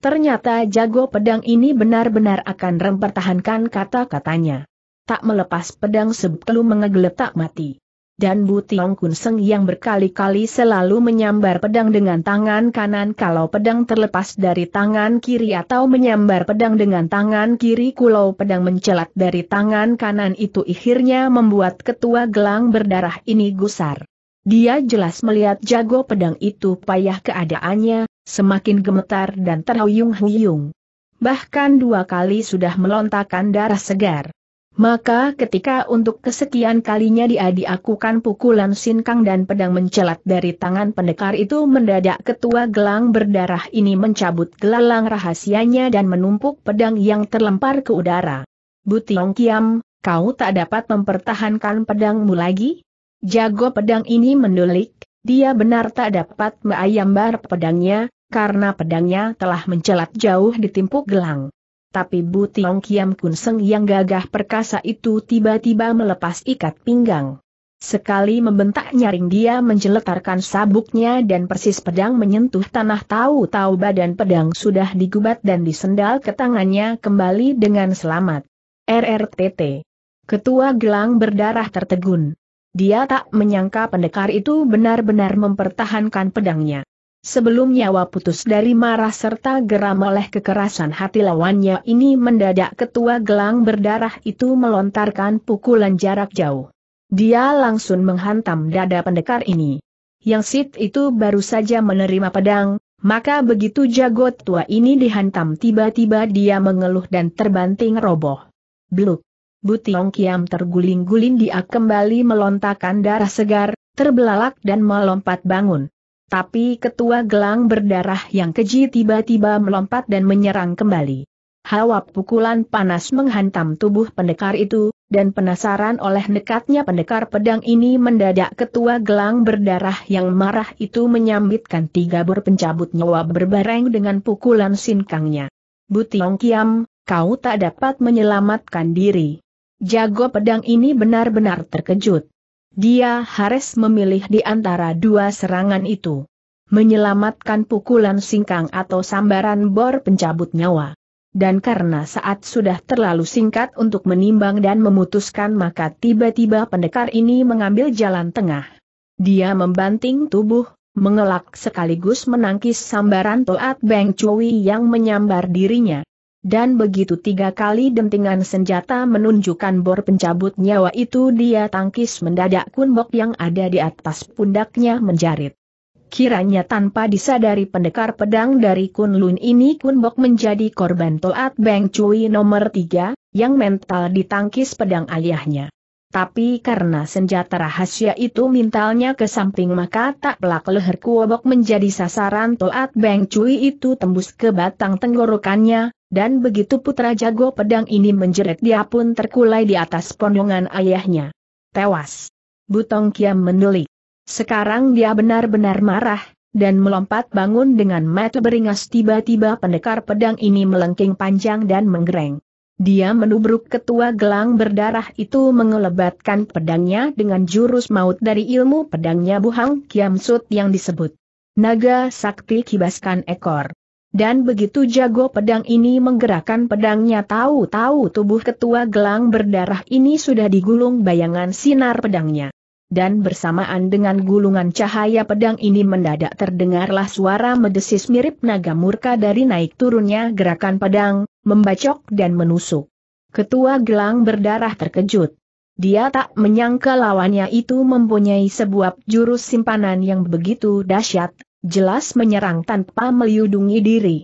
Ternyata jago pedang ini benar-benar akan mempertahankan kata-katanya. Tak melepas pedang sebelum mengegeletak mati. Dan Butiong Kun Seng yang berkali-kali selalu menyambar pedang dengan tangan kanan, kalau pedang terlepas dari tangan kiri atau menyambar pedang dengan tangan kiri, kulau pedang mencelat dari tangan kanan itu akhirnya membuat ketua gelang berdarah ini gusar. Dia jelas melihat jago pedang itu payah keadaannya, semakin gemetar dan terhuyung-huyung. Bahkan dua kali sudah melontakkan darah segar. Maka ketika untuk kesekian kalinya dia diakukan pukulan sinkang dan pedang mencelat dari tangan pendekar itu, mendadak ketua gelang berdarah ini mencabut gelalang rahasianya dan menumpuk pedang yang terlempar ke udara. Butiong Kiam, kau tak dapat mempertahankan pedangmu lagi? Jago pedang ini mendulik, dia benar tak dapat menyambar pedangnya, karena pedangnya telah mencelat jauh ditimpuk gelang. Tapi Butiong Kiam Kun Seng yang gagah perkasa itu tiba-tiba melepas ikat pinggang. Sekali membentak nyaring, dia menjeletarkan sabuknya dan persis pedang menyentuh tanah, tahu-tahu badan pedang sudah digubat dan disendal ke tangannya kembali dengan selamat. R R T T. Ketua gelang berdarah tertegun. Dia tak menyangka pendekar itu benar-benar mempertahankan pedangnya. Sebelum nyawa putus dari marah serta geram oleh kekerasan hati lawannya ini, mendadak ketua gelang berdarah itu melontarkan pukulan jarak jauh. Dia langsung menghantam dada pendekar ini. Yang sit itu baru saja menerima pedang, maka begitu jago tua ini dihantam, tiba-tiba dia mengeluh dan terbanting roboh. Bluk! Butiong Kiam terguling-guling, dia kembali melontarkan darah segar, terbelalak dan melompat bangun. Tapi ketua gelang berdarah yang keji tiba-tiba melompat dan menyerang kembali. Hawa pukulan panas menghantam tubuh pendekar itu, dan penasaran oleh nekatnya pendekar pedang ini, mendadak ketua gelang berdarah yang marah itu menyambitkan tiga bor pencabut nyawa berbareng dengan pukulan sinkangnya. Butiong Kiam, kau tak dapat menyelamatkan diri. Jago pedang ini benar-benar terkejut. Dia harus memilih di antara dua serangan itu. Menyelamatkan pukulan singkang atau sambaran bor pencabut nyawa. Dan karena saat sudah terlalu singkat untuk menimbang dan memutuskan, maka tiba-tiba pendekar ini mengambil jalan tengah. Dia membanting tubuh, mengelak sekaligus menangkis sambaran Toat Beng Cui yang menyambar dirinya. Dan begitu tiga kali dentingan senjata menunjukkan bor pencabut nyawa itu dia tangkis, mendadak kunbok yang ada di atas pundaknya menjarit. Kiranya tanpa disadari pendekar pedang dari Kunlun ini, kunbok menjadi korban Toat Beng Cui nomor tiga, yang mental ditangkis pedang ayahnya. Tapi karena senjata rahasia itu mentalnya ke samping, maka tak pelak leher kunbok menjadi sasaran Toat Beng Cui itu tembus ke batang tenggorokannya. Dan begitu putra jago pedang ini menjerit, dia pun terkulai di atas pondongan ayahnya. Tewas. Butiong Kiam mendelik. Sekarang dia benar-benar marah, dan melompat bangun dengan mata beringas. Tiba-tiba pendekar pedang ini melengking panjang dan menggereng. Dia menubruk ketua gelang berdarah itu, mengelebatkan pedangnya dengan jurus maut dari ilmu pedangnya Buhang Kiam Sut yang disebut Naga Sakti Kibaskan Ekor. Dan begitu jago pedang ini menggerakkan pedangnya, tahu-tahu tubuh ketua gelang berdarah ini sudah digulung bayangan sinar pedangnya. Dan bersamaan dengan gulungan cahaya pedang ini, mendadak terdengarlah suara mendesis mirip naga murka dari naik turunnya gerakan pedang, membacok dan menusuk. Ketua gelang berdarah terkejut. Dia tak menyangka lawannya itu mempunyai sebuah jurus simpanan yang begitu dahsyat. Jelas menyerang tanpa melindungi diri.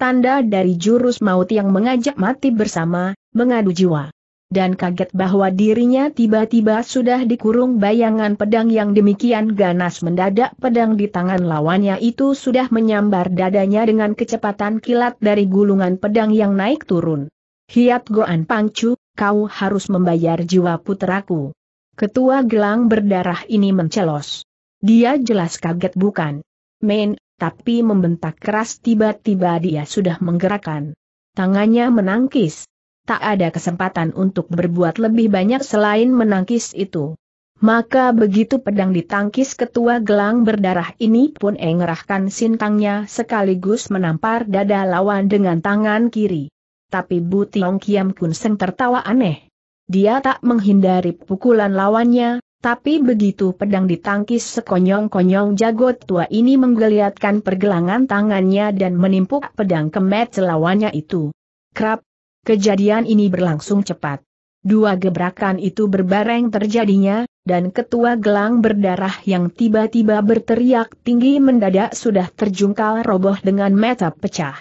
Tanda dari jurus maut yang mengajak mati bersama, mengadu jiwa. dan kaget bahwa dirinya tiba-tiba sudah dikurung bayangan pedang yang demikian ganas. Mendadak pedang di tangan lawannya itu sudah menyambar dadanya dengan kecepatan kilat dari gulungan pedang yang naik turun. "Hiat Goan Pangcu, kau harus membayar jiwa puteraku." Ketua gelang berdarah ini mencelos. Dia jelas kaget bukan main, tapi membentak keras. Tiba-tiba dia sudah menggerakkan tangannya menangkis. Tak ada kesempatan untuk berbuat lebih banyak selain menangkis itu. Maka begitu pedang ditangkis, ketua gelang berdarah ini pun engerahkan sintangnya sekaligus menampar dada lawan dengan tangan kiri. Tapi Bu Tiong Kiam Kun Seng tertawa aneh. Dia tak menghindari pukulan lawannya, tapi begitu pedang ditangkis sekonyong-konyong, jago tua ini menggeliatkan pergelangan tangannya dan menimpuk pedang kemet lawannya itu. Krap! Kejadian ini berlangsung cepat. Dua gebrakan itu berbareng terjadinya, dan ketua gelang berdarah yang tiba-tiba berteriak tinggi mendadak sudah terjungkal roboh dengan mata pecah.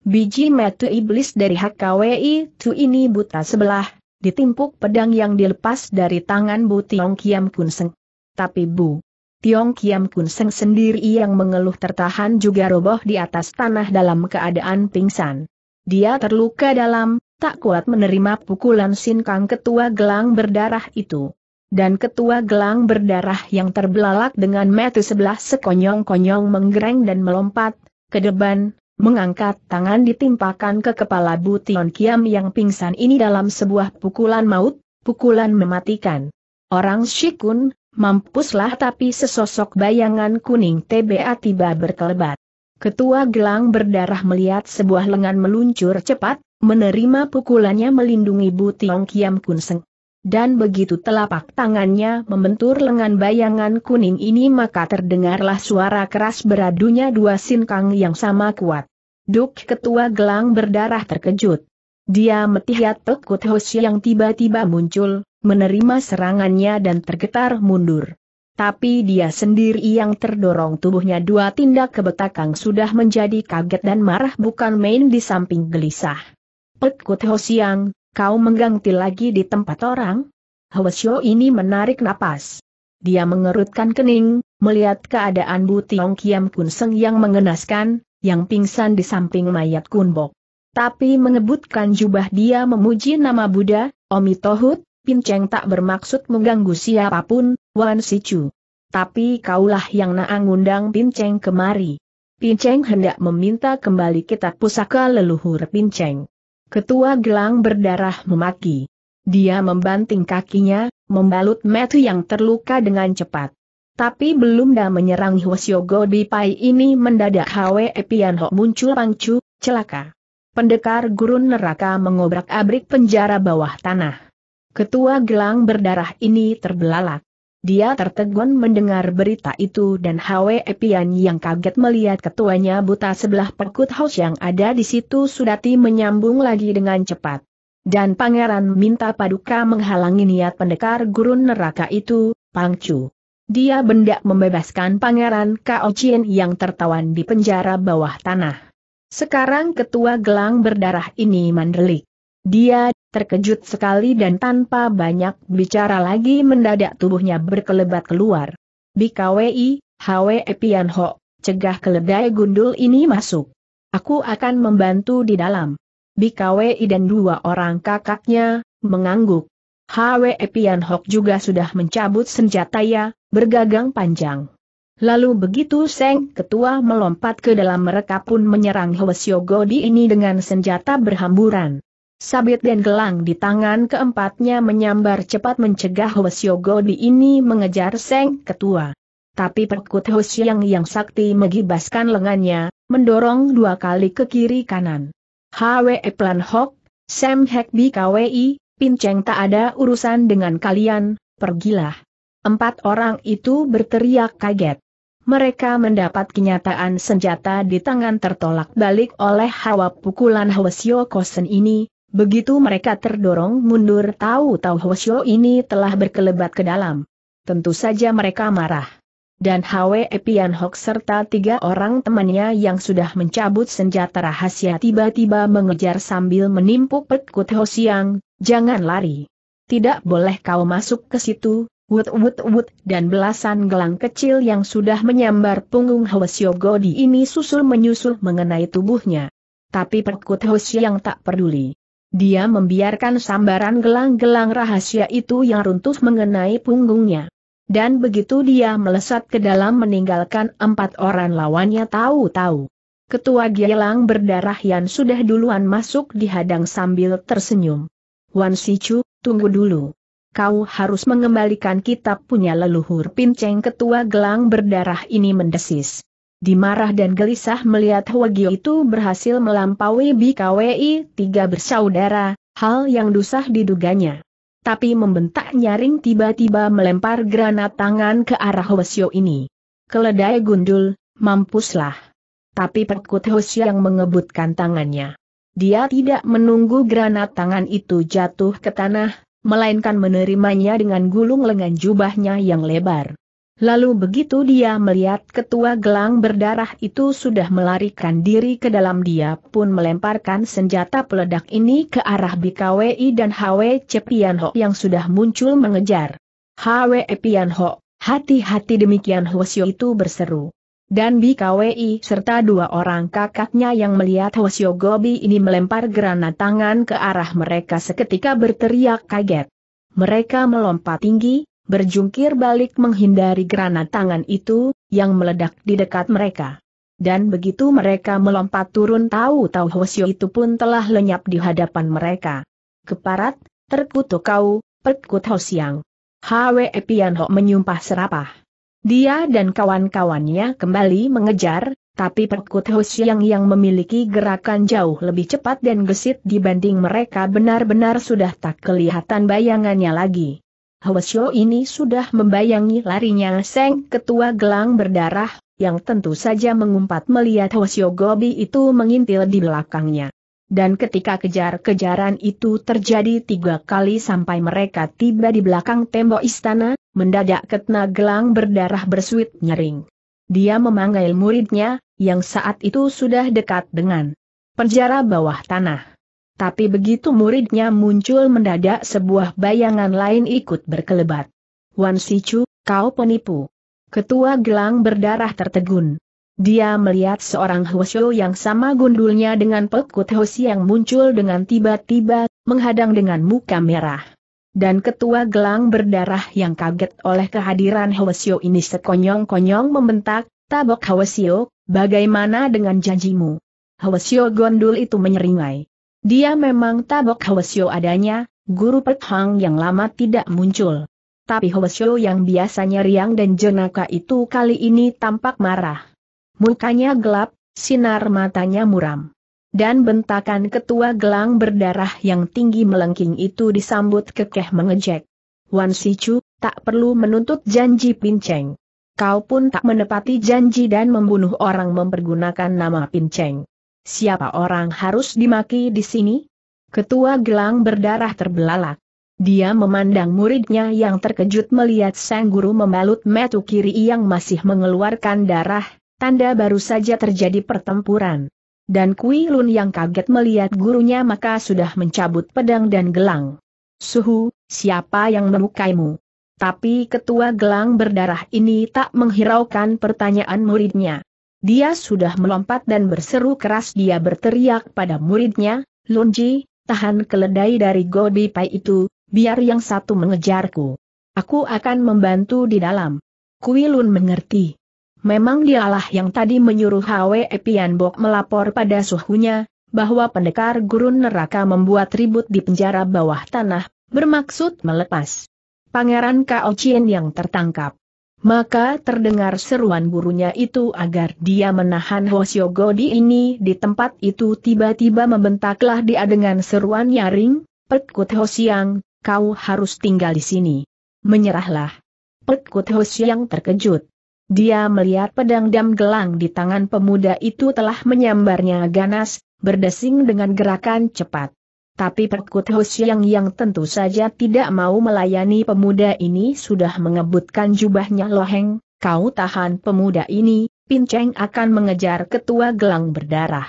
Biji mata iblis dari H K W I itu ini buta sebelah, ditimpuk pedang yang dilepas dari tangan Bu Tiong Kiam Kun Seng. Tapi Bu Tiong Kiam Kun Seng sendiri yang mengeluh tertahan juga roboh di atas tanah dalam keadaan pingsan. Dia terluka dalam, tak kuat menerima pukulan sinkang ketua gelang berdarah itu. Dan ketua gelang berdarah yang terbelalak dengan mata sebelah sekonyong-konyong menggereng dan melompat ke depan, mengangkat tangan ditimpakan ke kepala Bu Tiong Kiam yang pingsan ini dalam sebuah pukulan maut, pukulan mematikan. "Orang Shikun, mampuslah!" Tapi sesosok bayangan kuning tiba-tiba berkelebat. Ketua gelang berdarah melihat sebuah lengan meluncur cepat, menerima pukulannya melindungi Bu Tiong Kiam Kun Seng. Dan begitu telapak tangannya membentur lengan bayangan kuning ini, maka terdengarlah suara keras beradunya dua sinkang yang sama kuat. Duk! Ketua gelang berdarah terkejut. Dia melihat Tekut Hoshi yang tiba-tiba muncul, menerima serangannya dan tergetar mundur. Tapi dia sendiri yang terdorong tubuhnya dua tindak ke belakang sudah menjadi kaget dan marah bukan main di samping gelisah. "Tekut Hoshi yang... kau mengganti lagi di tempat orang?" Hwasyo ini menarik napas. Dia mengerutkan kening, melihat keadaan Bu Tiong Kiam Kun Seng yang mengenaskan, yang pingsan di samping mayat Kunbok. Tapi mengebutkan jubah dia memuji nama Buddha, Omi Tohut, Pinceng, tak bermaksud mengganggu siapapun, Wan Sichu. "Tapi kaulah yang naang undang Pinceng kemari. Pinceng hendak meminta kembali kitab pusaka leluhur Pinceng." Ketua gelang berdarah memaki. Dia membanting kakinya, membalut mata yang terluka dengan cepat. Tapi belum dah menyerang Hwasyo Gobi Pai ini, mendadak Hwe Pianho muncul. "Pangcu, celaka. Pendekar gurun neraka mengobrak-abrik penjara bawah tanah." Ketua gelang berdarah ini terbelalak. Dia tertegun mendengar berita itu, dan Hwe Pian yang kaget melihat ketuanya buta sebelah Pekut House yang ada di situ sudati menyambung lagi dengan cepat. "Dan Pangeran minta paduka menghalangi niat pendekar gurun neraka itu, Pangcu. Dia hendak membebaskan Pangeran Kao Chien yang tertawan di penjara bawah tanah." Sekarang ketua gelang berdarah ini mendelik. Dia terkejut sekali dan tanpa banyak bicara lagi mendadak tubuhnya berkelebat keluar. "B K W I, Hwe Pianho, cegah keledai gundul ini masuk. Aku akan membantu di dalam." B K W I dan dua orang kakaknya mengangguk. Hwe Pianho juga sudah mencabut senjatanya, bergagang panjang. Lalu begitu Seng Ketua melompat ke dalam, mereka pun menyerang Hwasyo Godi ini dengan senjata berhamburan. Sabit dan gelang di tangan keempatnya menyambar cepat mencegah Hwasyo Godi ini mengejar Seng Ketua. Tapi Pekut Hoshi yang yang sakti mengibaskan lengannya, mendorong dua kali ke kiri kanan. "Hwe Plan Hok, Sam Hek B K W I, Pinceng tak ada urusan dengan kalian, pergilah." Empat orang itu berteriak kaget. Mereka mendapat kenyataan senjata di tangan tertolak balik oleh hawa pukulan Hwasyo Kosen ini. Begitu mereka terdorong mundur, tahu-tahu Hwasyo ini telah berkelebat ke dalam. Tentu saja mereka marah. Dan Hwe Pianho serta tiga orang temannya yang sudah mencabut senjata rahasia tiba-tiba mengejar sambil menimpuk Pekut Hoshi yang Jangan lari. Tidak boleh kau masuk ke situ. Wut wut wut, dan belasan gelang kecil yang sudah menyambar punggung Hwashyogodi ini susul menyusul mengenai tubuhnya. Tapi Perkut Hwasy yang tak peduli. Dia membiarkan sambaran gelang-gelang rahasia itu yang runtuh mengenai punggungnya. Dan begitu dia melesat ke dalam meninggalkan empat orang lawannya, tahu-tahu ketua Gielang berdarah yang sudah duluan masuk dihadang sambil tersenyum. "Wan Sichu, tunggu dulu. Kau harus mengembalikan kitab punya leluhur pinceng." Ketua gelang berdarah ini mendesis. Dimarah dan gelisah melihat Hwagyo itu berhasil melampaui B K W I tiga bersaudara, hal yang dusah diduganya. Tapi membentak nyaring tiba-tiba melempar granat tangan ke arah Hwasyo ini. "Keledai gundul, mampuslah." Tapi Perkut Hwasyo yang mengebutkan tangannya. Dia tidak menunggu granat tangan itu jatuh ke tanah, melainkan menerimanya dengan gulung lengan jubahnya yang lebar. Lalu begitu dia melihat ketua gelang berdarah itu sudah melarikan diri ke dalam, dia pun melemparkan senjata peledak ini ke arah B K W I dan H W Cepianho yang sudah muncul mengejar. "H W Cepianho, hati-hati!" Demikian Hwasyo itu berseru. Dan B K W I serta dua orang kakaknya yang melihat Hwasyogobi ini melempar granat tangan ke arah mereka seketika berteriak kaget. Mereka melompat tinggi, berjungkir balik menghindari granat tangan itu, yang meledak di dekat mereka. Dan begitu mereka melompat turun, tahu-tahu Hwasyo itu pun telah lenyap di hadapan mereka. "Keparat, terkutuk kau, Perkut Hwasyo!" H W Pianho menyumpah serapah. Dia dan kawan-kawannya kembali mengejar, tapi Perkut Hwasyo yang yang memiliki gerakan jauh lebih cepat dan gesit dibanding mereka benar-benar sudah tak kelihatan bayangannya lagi. Hwasyo ini sudah membayangi larinya Seng ketua gelang berdarah, yang tentu saja mengumpat melihat Hwasyogobi itu mengintil di belakangnya. Dan ketika kejar-kejaran itu terjadi tiga kali sampai mereka tiba di belakang tembok istana, mendadak ketna gelang berdarah bersuit nyering. Dia memanggil muridnya, yang saat itu sudah dekat dengan penjara bawah tanah. Tapi begitu muridnya muncul, mendadak sebuah bayangan lain ikut berkelebat. "Wan Sichu, kau penipu!" Ketua gelang berdarah tertegun. Dia melihat seorang Hwasyo yang sama gundulnya dengan Perkut Hwasyo yang muncul dengan tiba-tiba, menghadang dengan muka merah. Dan ketua gelang berdarah yang kaget oleh kehadiran Hwasyo ini sekonyong-konyong membentak, "Tabok Hwasyo, bagaimana dengan janjimu?" Hwasyo gondul itu menyeringai. Dia memang tabok Hwasyo adanya, guru Perkhang yang lama tidak muncul. Tapi Hwasyo yang biasanya riang dan jenaka itu kali ini tampak marah. Mukanya gelap, sinar matanya muram. Dan bentakan ketua gelang berdarah yang tinggi melengking itu disambut kekeh mengejek. "Wan Sichu, tak perlu menuntut janji pinceng. Kau pun tak menepati janji dan membunuh orang mempergunakan nama pinceng. Siapa orang harus dimaki di sini?" Ketua gelang berdarah terbelalak. Dia memandang muridnya yang terkejut melihat sang guru membalut metu kiri yang masih mengeluarkan darah. Tanda baru saja terjadi pertempuran. Dan Kui Lun yang kaget melihat gurunya maka sudah mencabut pedang dan gelang. "Suhu, siapa yang memukaimu?" Tapi ketua gelang berdarah ini tak menghiraukan pertanyaan muridnya. Dia sudah melompat dan berseru keras, dia berteriak pada muridnya, "Lunji, tahan keledai dari Godi Pai itu, biar yang satu mengejarku. Aku akan membantu di dalam." Kui Lun mengerti. Memang dialah yang tadi menyuruh H W Pianbok melapor pada suhunya, bahwa pendekar gurun neraka membuat ribut di penjara bawah tanah, bermaksud melepas Pangeran Kao Chien yang tertangkap. Maka terdengar seruan gurunya itu agar dia menahan Hwashyogodi ini di tempat itu. Tiba-tiba membentaklah dia dengan seruan nyaring, "Perkut Hwasyo, kau harus tinggal di sini. Menyerahlah." Perkut Hwasyo yang terkejut. Dia melihat pedang dam gelang di tangan pemuda itu telah menyambarnya ganas, berdesing dengan gerakan cepat. Tapi Perkut Hwasyo yang yang tentu saja tidak mau melayani pemuda ini sudah mengebutkan jubahnya, "Loheng, kau tahan pemuda ini, pinceng akan mengejar ketua gelang berdarah."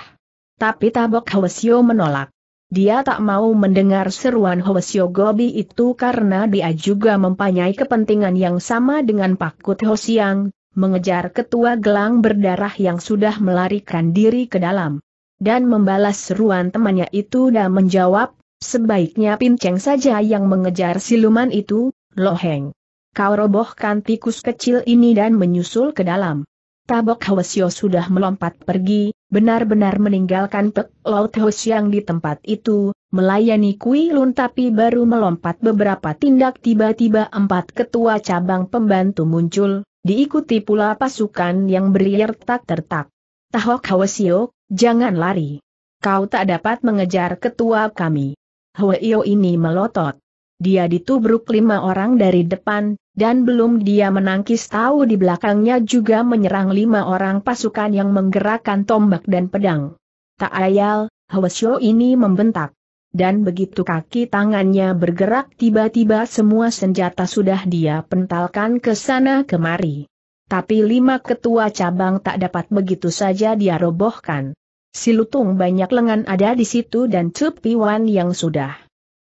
Tapi tabok Hwasyo menolak. Dia tak mau mendengar seruan Hosio Gobi itu karena dia juga mempunyai kepentingan yang sama dengan Pakut Hosiang, mengejar ketua gelang berdarah yang sudah melarikan diri ke dalam. Dan membalas seruan temannya itu dan menjawab, sebaiknya Pinceng saja yang mengejar siluman itu, Loheng. Kau robohkan tikus kecil ini dan menyusul ke dalam. Tabok Hwasyo sudah melompat pergi, benar-benar meninggalkan Pek Laut Hosiang di tempat itu, melayani Kui Lun tapi baru melompat beberapa tindak tiba-tiba empat ketua cabang pembantu muncul, diikuti pula pasukan yang berier tak tertak. Tahok Hwasyo, jangan lari. Kau tak dapat mengejar ketua kami. Hwasyo ini melotot. Dia ditubruk lima orang dari depan, dan belum dia menangkis tahu di belakangnya juga menyerang lima orang pasukan yang menggerakkan tombak dan pedang. Tak ayal, Hwasyo ini membentak. Dan begitu kaki tangannya bergerak tiba-tiba semua senjata sudah dia pentalkan ke sana kemari. Tapi lima ketua cabang tak dapat begitu saja dia robohkan. Si lutung banyak lengan ada di situ dan Cepiwan yang sudah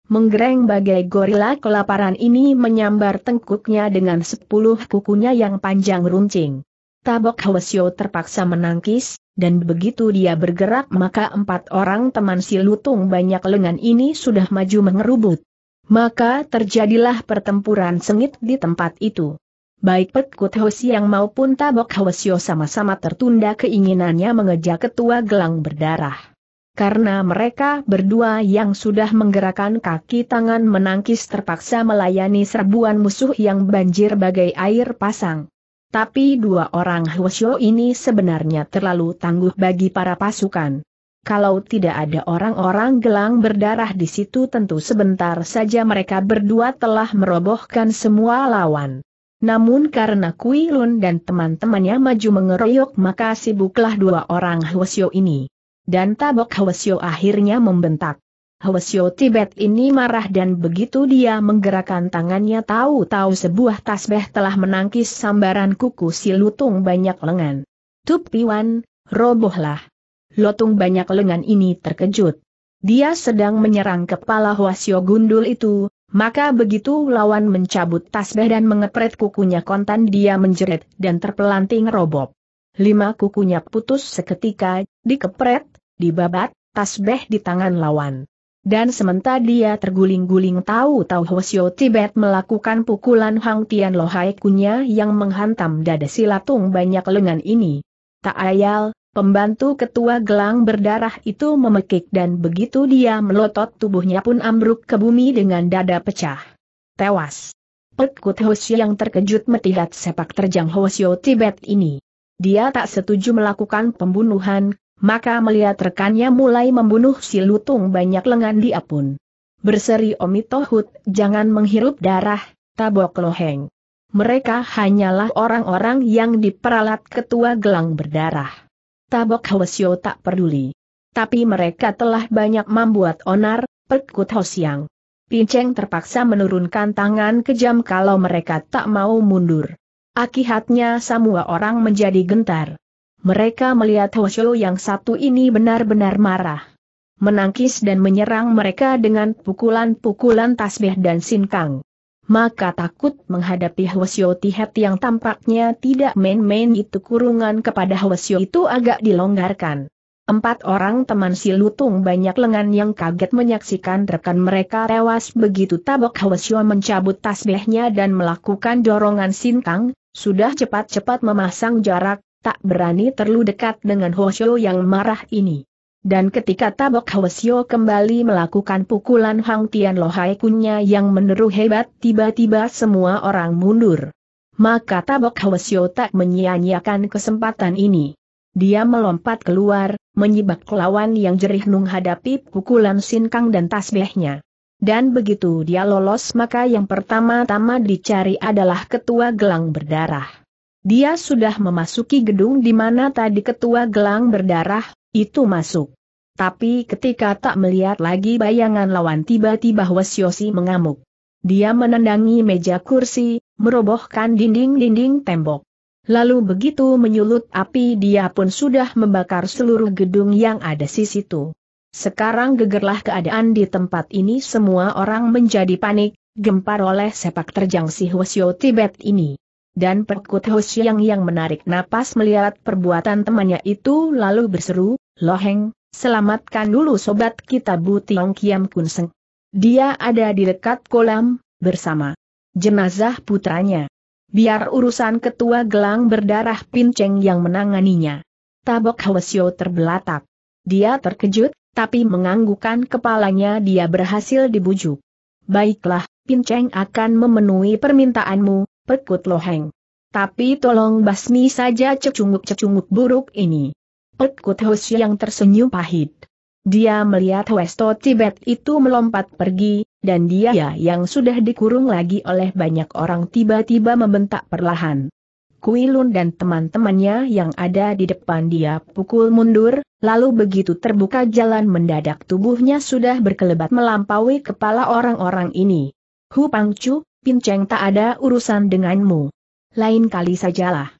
menggereng bagai gorila kelaparan ini menyambar tengkuknya dengan sepuluh kukunya yang panjang runcing. Tabok Hwasyo terpaksa menangkis, dan begitu dia bergerak maka empat orang teman si lutung banyak lengan ini sudah maju mengerubut. Maka terjadilah pertempuran sengit di tempat itu. Baik Pakut Hosiang maupun Tabok Hwasyo sama-sama tertunda keinginannya mengejar ketua gelang berdarah. Karena mereka berdua yang sudah menggerakkan kaki tangan menangkis terpaksa melayani serbuan musuh yang banjir bagai air pasang. Tapi dua orang Hwasyo ini sebenarnya terlalu tangguh bagi para pasukan. Kalau tidak ada orang-orang gelang berdarah di situ tentu sebentar saja mereka berdua telah merobohkan semua lawan. Namun karena Kui Lun dan teman-temannya maju mengeroyok maka sibuklah dua orang Hwasyo ini. Dan Tabok Hwasyo akhirnya membentak. Hwasyo Tibet ini marah dan begitu dia menggerakkan tangannya tahu-tahu sebuah tasbih telah menangkis sambaran kuku si lutung banyak lengan. Tupiwan, robohlah. Lutung banyak lengan ini terkejut. Dia sedang menyerang kepala Hwasyo gundul itu, maka begitu lawan mencabut tasbih dan mengepret kukunya kontan dia menjerit dan terpelanting roboh. Lima kukunya putus seketika, dikepret, dibabat, tasbih di tangan lawan. Dan sementara dia terguling-guling tahu-tahu Hwasyo Tibet melakukan pukulan Hang Tian Lohai kunya yang menghantam dada si latung banyak lengan ini. Tak ayal, pembantu ketua gelang berdarah itu memekik dan begitu dia melotot tubuhnya pun ambruk ke bumi dengan dada pecah. Tewas. Pakut Hwasyo yang terkejut melihat sepak terjang Hwasyo Tibet ini. Dia tak setuju melakukan pembunuhan, maka melihat rekannya mulai membunuh si lutung banyak lengan dia pun berseri omitohut, jangan menghirup darah, Tabok Loheng. Mereka hanyalah orang-orang yang diperalat ketua gelang berdarah. Tabok Hwasyo tak peduli. Tapi mereka telah banyak membuat onar, Pakut Hosiang. Pinceng terpaksa menurunkan tangan kejam kalau mereka tak mau mundur. Akibatnya semua orang menjadi gentar. Mereka melihat Hwasyo yang satu ini benar-benar marah. Menangkis dan menyerang mereka dengan pukulan-pukulan tasbih dan sinkang. Maka takut menghadapi Hwasyo Tibet yang tampaknya tidak main-main itu kurungan kepada Hwasyo itu agak dilonggarkan. Empat orang teman si lutung banyak lengan yang kaget menyaksikan rekan mereka tewas begitu Tabok Hwasyo mencabut tasbihnya dan melakukan dorongan sinkang. Sudah cepat-cepat memasang jarak, tak berani terlalu dekat dengan Hwasyo yang marah ini. Dan ketika Tabok Hwasyo kembali melakukan pukulan Hang Tian Lohai kunya yang meneru hebat, tiba-tiba semua orang mundur. Maka Tabok Hwasyo tak menyia-nyiakan kesempatan ini. Dia melompat keluar, menyibak lawan yang jerih menghadapi pukulan sinkang dan tasbihnya. Dan begitu dia lolos maka yang pertama-tama dicari adalah ketua gelang berdarah. Dia sudah memasuki gedung di mana tadi ketua gelang berdarah itu masuk. Tapi ketika tak melihat lagi bayangan lawan tiba-tiba Hwasyosi mengamuk. Dia menendangi meja kursi, merobohkan dinding-dinding tembok. Lalu begitu menyulut api dia pun sudah membakar seluruh gedung yang ada di situ. Sekarang gegerlah keadaan di tempat ini, semua orang menjadi panik, gempar oleh sepak terjang si Hwasyo Tibet ini. Dan Pekut Hwasyo yang menarik napas melihat perbuatan temannya itu lalu berseru, "Loheng, selamatkan dulu sobat kita Bu Tiong Kiam Kun Seng. Dia ada di dekat kolam, bersama jenazah putranya. Biar urusan ketua gelang berdarah Pinceng yang menanganinya." Tabok Hwasyo terbelatak. Dia terkejut, tapi menganggukkan kepalanya. Dia berhasil dibujuk. "Baiklah, Pinceng akan memenuhi permintaanmu, Pekut Loheng. Tapi tolong basmi saja cecunguk-cecunguk buruk ini." Pekut Hwasyo yang tersenyum pahit. Dia melihat Hwasyo Tibet itu melompat pergi, dan dia yang sudah dikurung lagi oleh banyak orang tiba-tiba membentak perlahan. Kuilun dan teman-temannya yang ada di depan dia pukul mundur, lalu begitu terbuka jalan mendadak tubuhnya sudah berkelebat melampaui kepala orang-orang ini. "Hu Pangcu, Pinceng tak ada urusan denganmu. Lain kali sajalah!"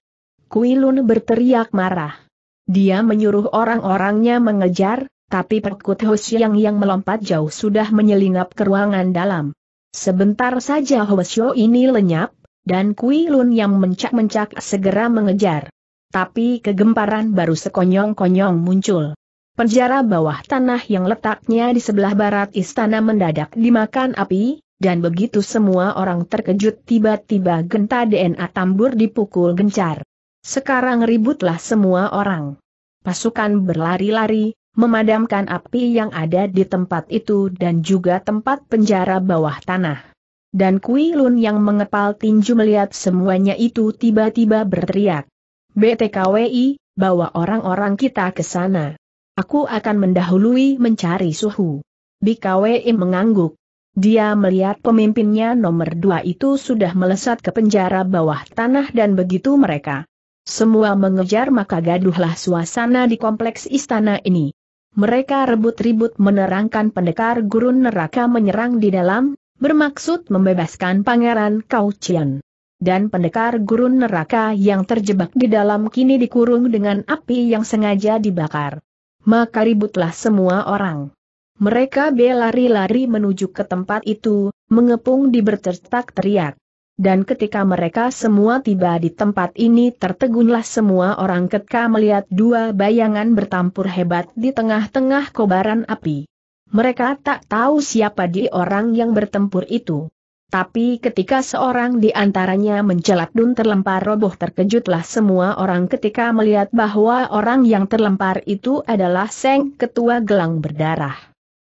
Kuilun berteriak marah. Dia menyuruh orang-orangnya mengejar, tapi Pekut Hwasyo yang melompat jauh sudah menyelinap ke ruangan dalam. Sebentar saja Hwasyo ini lenyap, dan Kuilun yang mencak-mencak segera mengejar. Tapi kegemparan baru sekonyong-konyong muncul. Penjara bawah tanah yang letaknya di sebelah barat istana mendadak dimakan api, dan begitu semua orang terkejut tiba-tiba genta D N A Tambur dipukul gencar. Sekarang ributlah semua orang. Pasukan berlari-lari, memadamkan api yang ada di tempat itu dan juga tempat penjara bawah tanah. Dan Kuilun yang mengepal tinju melihat semuanya itu tiba-tiba berteriak, "B T K W I, bawa orang-orang kita ke sana. Aku akan mendahului mencari suhu." B K W I mengangguk. Dia melihat pemimpinnya nomor dua itu sudah melesat ke penjara bawah tanah dan begitu mereka semua mengejar maka gaduhlah suasana di kompleks istana ini. Mereka rebut-ribut menerangkan pendekar gurun neraka menyerang di dalam, bermaksud membebaskan Pangeran Kau Cian. Dan pendekar gurun neraka yang terjebak di dalam kini dikurung dengan api yang sengaja dibakar. Maka ributlah semua orang. Mereka berlari-lari menuju ke tempat itu, mengepung di bertertak teriak. Dan ketika mereka semua tiba di tempat ini tertegunlah semua orang ketika melihat dua bayangan bertampur hebat di tengah-tengah kobaran api. Mereka tak tahu siapa di orang yang bertempur itu. Tapi ketika seorang di antaranya mencelat dun terlempar roboh terkejutlah semua orang ketika melihat bahwa orang yang terlempar itu adalah Seng Ketua Gelang Berdarah.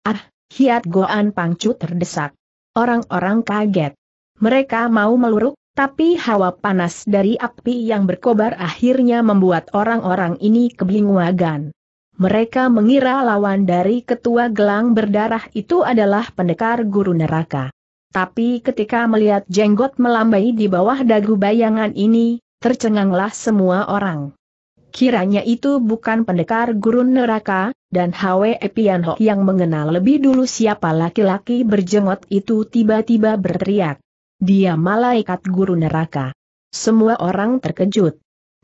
"Ah, Hiat Goan Pangcu!" terdesak. Orang-orang kaget. Mereka mau meluruk, tapi hawa panas dari api yang berkobar akhirnya membuat orang-orang ini kebingungan. Mereka mengira lawan dari ketua gelang berdarah itu adalah pendekar guru neraka. Tapi ketika melihat jenggot melambai di bawah dagu bayangan ini, tercenganglah semua orang. Kiranya itu bukan pendekar guru neraka, dan Hwe Pian Ho yang mengenal lebih dulu siapa laki-laki berjenggot itu tiba-tiba berteriak, "Dia malaikat guru neraka!" Semua orang terkejut.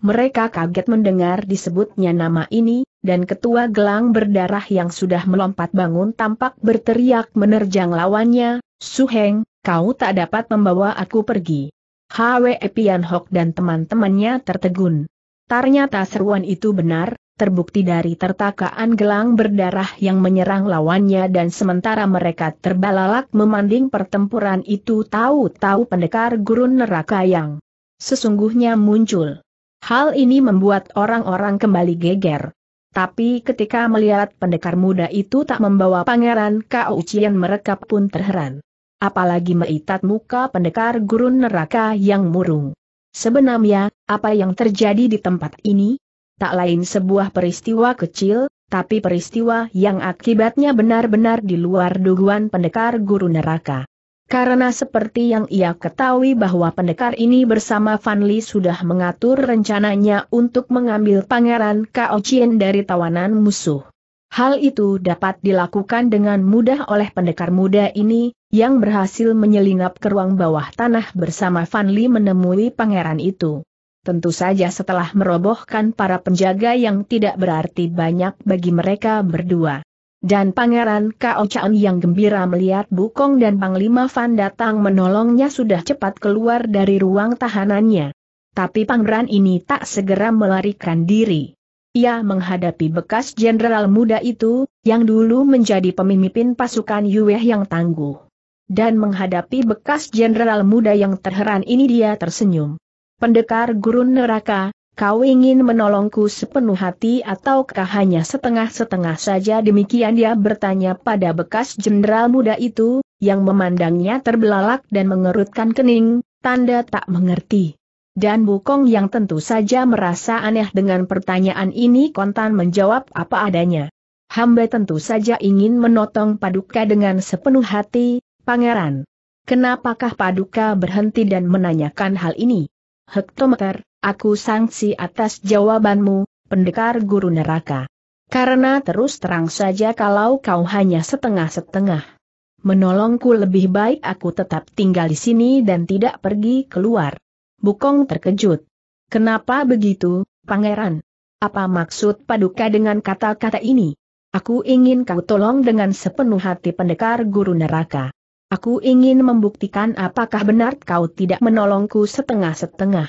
Mereka kaget mendengar disebutnya nama ini, dan ketua gelang berdarah yang sudah melompat bangun tampak berteriak menerjang lawannya, "Suheng, kau tak dapat membawa aku pergi!" Hwe Pian Ho dan teman-temannya tertegun. Ternyata seruan itu benar, terbukti dari tertakaan gelang berdarah yang menyerang lawannya dan sementara mereka terbalalak memandang pertempuran itu tahu-tahu pendekar gurun neraka yang sesungguhnya muncul. Hal ini membuat orang-orang kembali geger. Tapi ketika melihat pendekar muda itu tak membawa Pangeran Kau Cian mereka pun terheran. Apalagi melihat muka pendekar gurun neraka yang murung. Sebenarnya, apa yang terjadi di tempat ini? Tak lain sebuah peristiwa kecil, tapi peristiwa yang akibatnya benar-benar di luar dugaan pendekar gurun neraka. Karena seperti yang ia ketahui bahwa pendekar ini bersama Fan Li sudah mengatur rencananya untuk mengambil Pangeran Kau Cian dari tawanan musuh. Hal itu dapat dilakukan dengan mudah oleh pendekar muda ini, yang berhasil menyelinap ke ruang bawah tanah bersama Fan Li menemui pangeran itu. Tentu saja setelah merobohkan para penjaga yang tidak berarti banyak bagi mereka berdua. Dan Pangeran Kao Chan yang gembira melihat Bukong dan Panglima Fan datang menolongnya sudah cepat keluar dari ruang tahanannya. Tapi pangeran ini tak segera melarikan diri. Ia menghadapi bekas jenderal muda itu, yang dulu menjadi pemimpin pasukan Yue yang tangguh. Dan menghadapi bekas jenderal muda yang terheran ini dia tersenyum. "Pendekar gurun neraka, kau ingin menolongku sepenuh hati ataukah hanya setengah-setengah saja?" Demikian dia bertanya pada bekas jenderal muda itu, yang memandangnya terbelalak dan mengerutkan kening, tanda tak mengerti. Dan Bukong yang tentu saja merasa aneh dengan pertanyaan ini kontan menjawab apa adanya. "Hamba tentu saja ingin menotong Paduka dengan sepenuh hati, Pangeran." "Kenapakah Paduka berhenti dan menanyakan hal ini?" "Hektometer, aku sangsi atas jawabanmu, pendekar guru neraka. Karena terus terang saja kalau kau hanya setengah-setengah menolongku, lebih baik aku tetap tinggal di sini dan tidak pergi keluar." Bukong terkejut. "Kenapa begitu, Pangeran? Apa maksud Paduka dengan kata-kata ini?" "Aku ingin kau tolong dengan sepenuh hati, pendekar guru neraka. Aku ingin membuktikan apakah benar kau tidak menolongku setengah-setengah."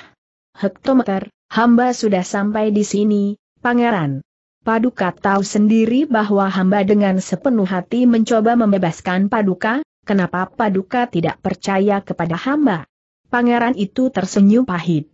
"Hektometer, hamba sudah sampai di sini, Pangeran. Paduka tahu sendiri bahwa hamba dengan sepenuh hati mencoba membebaskan Paduka. Kenapa Paduka tidak percaya kepada hamba?" Pangeran itu tersenyum pahit.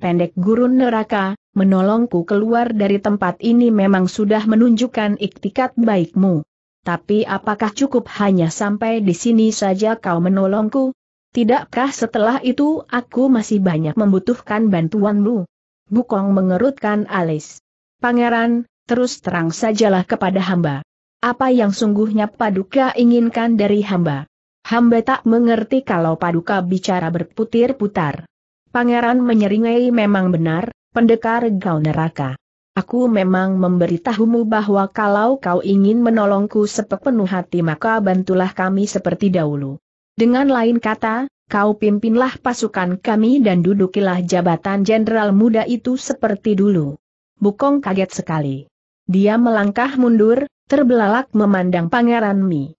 "Pendek gurun neraka, menolongku keluar dari tempat ini memang sudah menunjukkan iktikat baikmu. Tapi apakah cukup hanya sampai di sini saja kau menolongku? Tidakkah setelah itu aku masih banyak membutuhkan bantuanmu?" Bukong mengerutkan alis. "Pangeran, terus terang sajalah kepada hamba. Apa yang sungguhnya Paduka inginkan dari hamba? Hamba tak mengerti kalau Paduka bicara berputar-putar." Pangeran menyeringai, "Memang benar, pendekar gau neraka. Aku memang memberitahumu bahwa kalau kau ingin menolongku sepenuh hati maka bantulah kami seperti dahulu. Dengan lain kata, kau pimpinlah pasukan kami dan dudukilah jabatan jenderal muda itu seperti dulu." Bukong kaget sekali. Dia melangkah mundur, terbelalak memandang Pangeran Mi.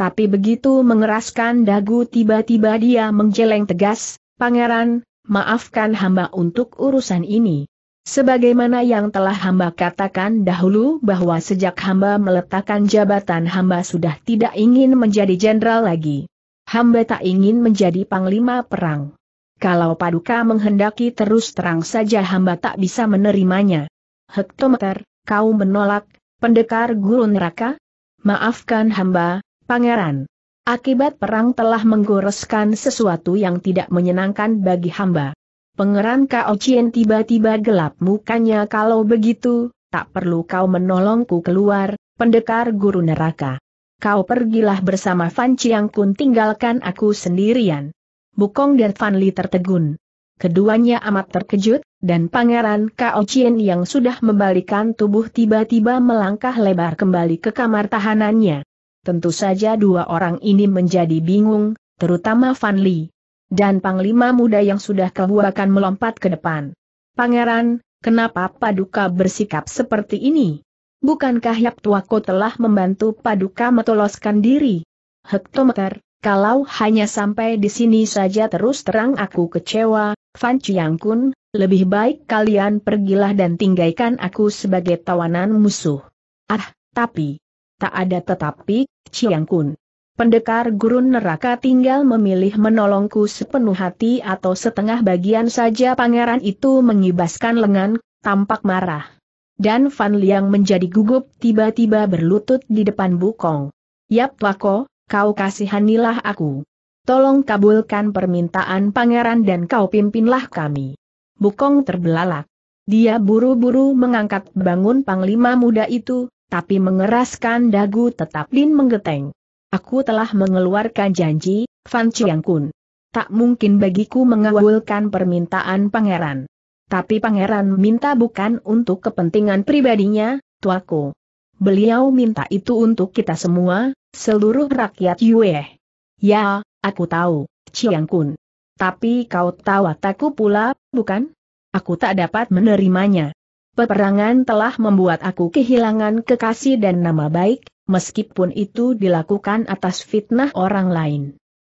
Tapi begitu mengeraskan dagu tiba-tiba dia menjeleng tegas, "Pangeran, maafkan hamba untuk urusan ini. Sebagaimana yang telah hamba katakan dahulu bahwa sejak hamba meletakkan jabatan hamba sudah tidak ingin menjadi jenderal lagi. Hamba tak ingin menjadi panglima perang. Kalau Paduka menghendaki terus terang saja hamba tak bisa menerimanya." "Hektometer, kau menolak, pendekar guru neraka?" "Maafkan hamba, Pangeran. Akibat perang telah menggoreskan sesuatu yang tidak menyenangkan bagi hamba." Pangeran Kao Chin tiba-tiba gelap mukanya. "Kalau begitu, tak perlu kau menolongku keluar, pendekar guru neraka. Kau pergilah bersama Fan Chiang Kun, tinggalkan aku sendirian." Bukong dan Fan Li tertegun. Keduanya amat terkejut, dan Pangeran Kao Chin yang sudah membalikan tubuh tiba-tiba melangkah lebar kembali ke kamar tahanannya. Tentu saja dua orang ini menjadi bingung, terutama Fan Li. Dan Panglima muda yang sudah kebuakan melompat ke depan. "Pangeran, kenapa Paduka bersikap seperti ini? Bukankah Yap Tuako telah membantu Paduka metoloskan diri?" "Hektometer, kalau hanya sampai di sini saja terus terang aku kecewa, Fan Chiang Kun. Lebih baik kalian pergilah dan tinggalkan aku sebagai tawanan musuh." "Ah, tapi..." "Tak ada tetapi, Chiang Kun. Pendekar gurun neraka tinggal memilih menolongku sepenuh hati atau setengah bagian saja." Pangeran itu mengibaskan lengan, tampak marah. Dan Fan Li yang menjadi gugup tiba-tiba berlutut di depan Bukong. "Yap Wako, kau kasihanilah aku. Tolong kabulkan permintaan Pangeran dan kau pimpinlah kami." Bukong terbelalak. Dia buru-buru mengangkat bangun Panglima muda itu, tapi mengeraskan dagu tetap din menggeteng. "Aku telah mengeluarkan janji, Fan Chiang Kun. Tak mungkin bagiku mengabulkan permintaan Pangeran. Tapi Pangeran minta bukan untuk kepentingan pribadinya, Tuako. Beliau minta itu untuk kita semua, seluruh rakyat Yue." "Ya, aku tahu, Chiang Kun. Tapi kau tahu aku pula, bukan? Aku tak dapat menerimanya. Peperangan telah membuat aku kehilangan kekasih dan nama baik, meskipun itu dilakukan atas fitnah orang lain.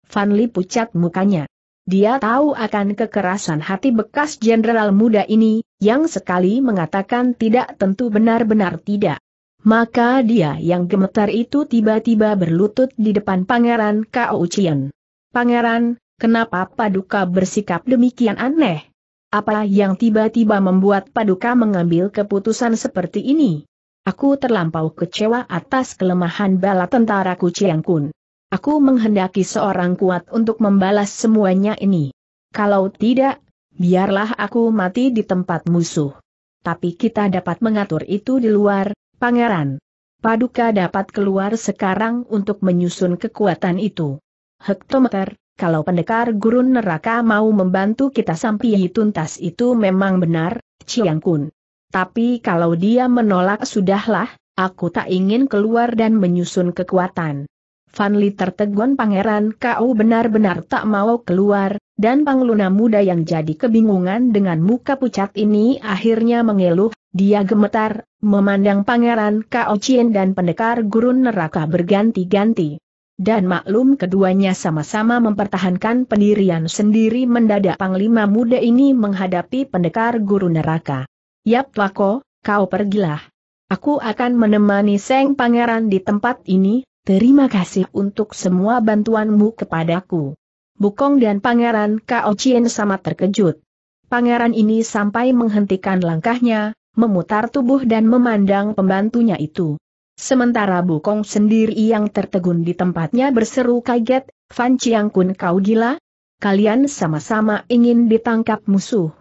Fanli pucat mukanya. Dia tahu akan kekerasan hati bekas jenderal muda ini, yang sekali mengatakan tidak tentu benar-benar tidak. Maka dia yang gemetar itu tiba-tiba berlutut di depan Pangeran Kao Chien. Pangeran, kenapa Paduka bersikap demikian aneh? Apa yang tiba-tiba membuat Paduka mengambil keputusan seperti ini? Aku terlampau kecewa atas kelemahan bala tentaraku Chiang Kun. Aku menghendaki seorang kuat untuk membalas semuanya ini. Kalau tidak, biarlah aku mati di tempat musuh. Tapi kita dapat mengatur itu di luar, Pangeran. Paduka dapat keluar sekarang untuk menyusun kekuatan itu. Hektometer, kalau pendekar gurun neraka mau membantu kita sampai tuntas itu memang benar, Chiang Kun. Tapi kalau dia menolak sudahlah, aku tak ingin keluar dan menyusun kekuatan. Fanli tertegun. Pangeran Kau benar-benar tak mau keluar, dan Pangluna muda yang jadi kebingungan dengan muka pucat ini akhirnya mengeluh. Dia gemetar, memandang Pangeran Kao Chien dan pendekar gurun neraka berganti-ganti. Dan maklum keduanya sama-sama mempertahankan pendirian sendiri. Mendadak Panglima muda ini menghadapi pendekar gurun neraka. Yap Wako, kau pergilah. Aku akan menemani Seng Pangeran di tempat ini. Terima kasih untuk semua bantuanmu kepadaku. Bukong dan Pangeran Kao Chien sama terkejut. Pangeran ini sampai menghentikan langkahnya, memutar tubuh dan memandang pembantunya itu. Sementara Bukong sendiri yang tertegun di tempatnya berseru kaget, Fan Chiang Kun kau gila? Kalian sama-sama ingin ditangkap musuh.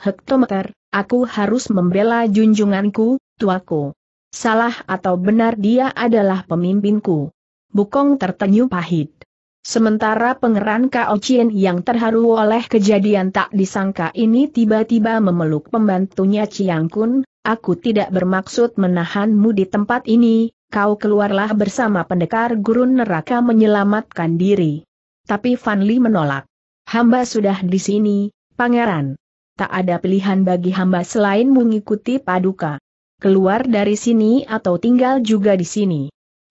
Hektometer, aku harus membela junjunganku, tuaku. Salah atau benar dia adalah pemimpinku. Bukong tertenyum pahit. Sementara Pangeran Kao Chien yang terharu oleh kejadian tak disangka ini tiba-tiba memeluk pembantunya Chiang Kun. Aku tidak bermaksud menahanmu di tempat ini, kau keluarlah bersama pendekar gurun neraka menyelamatkan diri. Tapi Fanli menolak. Hamba sudah di sini, Pangeran. Tak ada pilihan bagi hamba selain mengikuti Paduka. Keluar dari sini atau tinggal juga di sini.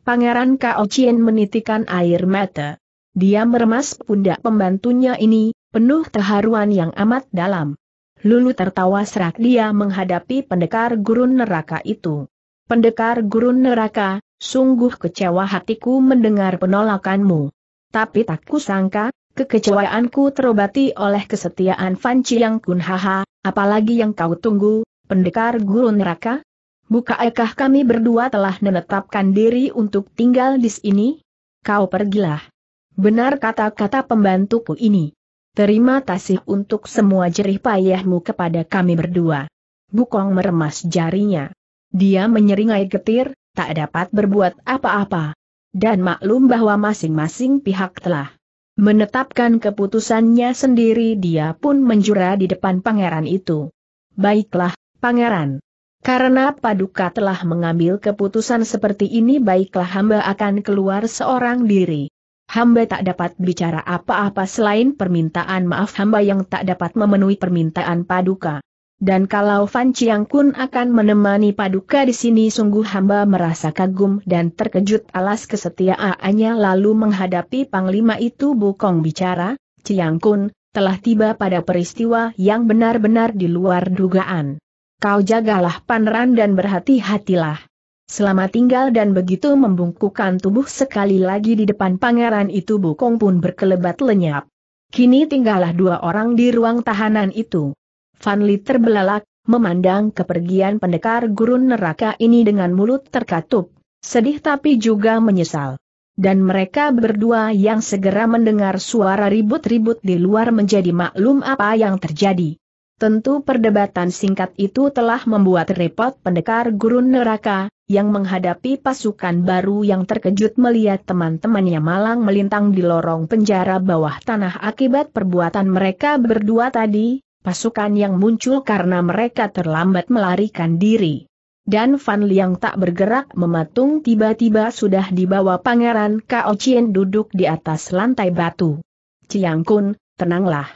Pangeran Kao Chien menitikan air mata. Dia meremas pundak pembantunya ini, penuh terharuan yang amat dalam. Lulu tertawa serak dia menghadapi pendekar gurun neraka itu. Pendekar gurun neraka, sungguh kecewa hatiku mendengar penolakanmu. Tapi tak kusangka, kekecewaanku terobati oleh kesetiaan Fan Chiang Kun. Haha, apalagi yang kau tunggu, pendekar gurun neraka? Bukankah kami berdua telah menetapkan diri untuk tinggal di sini? Kau pergilah. Benar kata-kata pembantuku ini. Terima kasih untuk semua jerih payahmu kepada kami berdua. Bukong meremas jarinya. Dia menyeringai getir, tak dapat berbuat apa-apa. Dan maklum bahwa masing-masing pihak telah menetapkan keputusannya sendiri. Dia pun menjura di depan pangeran itu. Baiklah, Pangeran. Karena Paduka telah mengambil keputusan seperti ini, baiklah hamba akan keluar seorang diri. Hamba tak dapat bicara apa-apa selain permintaan maaf hamba yang tak dapat memenuhi permintaan Paduka. Dan kalau Fan Chiang Kun akan menemani Paduka di sini, sungguh hamba merasa kagum dan terkejut alas kesetiaannya. Lalu menghadapi Panglima itu Bukong bicara, Chiang Kun, telah tiba pada peristiwa yang benar-benar di luar dugaan. Kau jagalah Pangeran dan berhati-hatilah. Selama tinggal. Dan begitu membungkukkan tubuh sekali lagi di depan pangeran itu, Bukong pun berkelebat lenyap. Kini tinggallah dua orang di ruang tahanan itu. Fanli terbelalak, memandang kepergian pendekar gurun neraka ini dengan mulut terkatup, sedih tapi juga menyesal. Dan mereka berdua yang segera mendengar suara ribut-ribut di luar menjadi maklum apa yang terjadi. Tentu perdebatan singkat itu telah membuat repot pendekar gurun neraka, yang menghadapi pasukan baru yang terkejut melihat teman-temannya malang melintang di lorong penjara bawah tanah akibat perbuatan mereka berdua tadi, pasukan yang muncul karena mereka terlambat melarikan diri. Dan Fanli yang tak bergerak mematung tiba-tiba sudah dibawa Pangeran Kao Chien duduk di atas lantai batu. Chiang Kun, tenanglah.